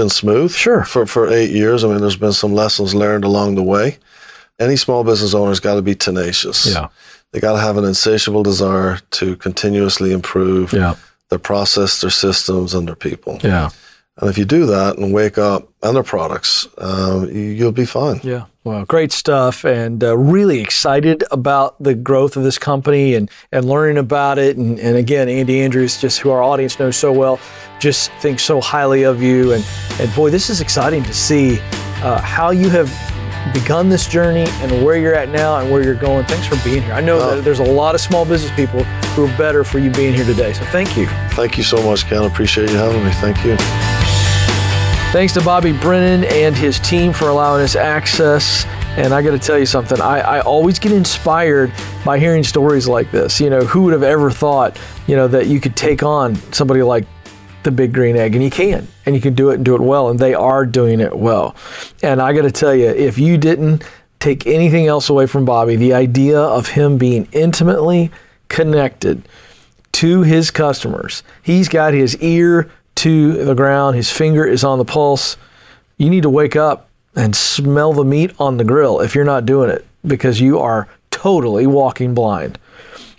smooth. Sure. For 8 years. I mean, there's been some lessons learned along the way. Any small business owner's got to be tenacious. Yeah. They got to have an insatiable desire to continuously improve their process, their systems, and their people. Yeah. And if you do that and wake up, and their products, you'll be fine. Yeah. Well, great stuff, and really excited about the growth of this company and learning about it. And again, Andy Andrews, just who our audience knows so well, just thinks so highly of you. And boy, this is exciting to see how you have begun this journey and where you're at now and where you're going. Thanks for being here. I know that there's a lot of small business people who are better for you being here today, so thank you. Thank you so much, Ken. Appreciate you having me. Thank you. Thanks to Bobby Brennan and his team for allowing us access. And I got to tell you something, I always get inspired by hearing stories like this. You know, who would have ever thought, you know, that you could take on somebody like the Big Green Egg? And you can. And you can do it and do it well. And they are doing it well. And I got to tell you, if you didn't take anything else away from Bobby, the idea of him being intimately connected to his customers, he's got his ear to the ground, his finger is on the pulse. You need to wake up and smell the meat on the grill if you're not doing it, because you are totally walking blind.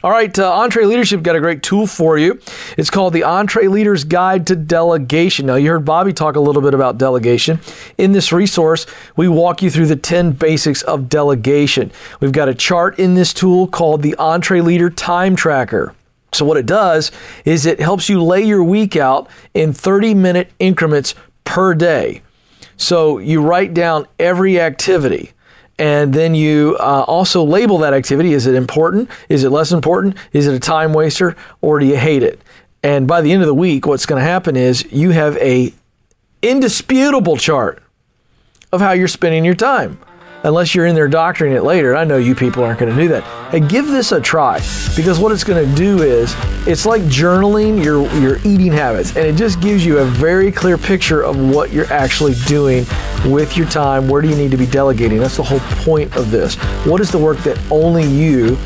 All right, EntreLeadership got a great tool for you. It's called the Entre Leader's Guide to Delegation. Now, you heard Bobby talk a little bit about delegation. In this resource, we walk you through the 10 basics of delegation. We've got a chart in this tool called the Entre Leader Time Tracker. So what it does is it helps you lay your week out in 30-minute increments per day. So you write down every activity, and then you also label that activity. Is it important? Is it less important? Is it a time waster? Or do you hate it? And by the end of the week, what's going to happen is you have an indisputable chart of how you're spending your time. Unless you're in there doctoring it later. I know you people aren't going to do that. Hey, give this a try, because what it's going to do is, it's like journaling your eating habits, and it just gives you a very clear picture of what you're actually doing with your time. Where do you need to be delegating? That's the whole point of this. What is the work that only you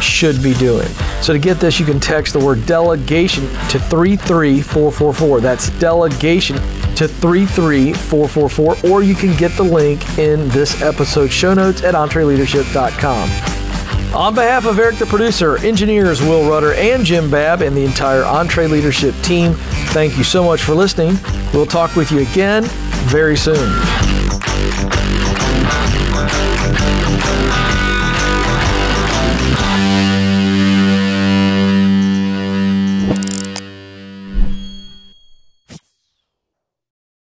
should be doing? So to get this, you can text the word delegation to 33444. That's delegation to 33444, or you can get the link in this episode's show notes at entreleadership.com. On behalf of Eric, the producer, engineers Will Rudder and Jim Babb, and the entire Entre Leadership team, thank you so much for listening. We'll talk with you again very soon.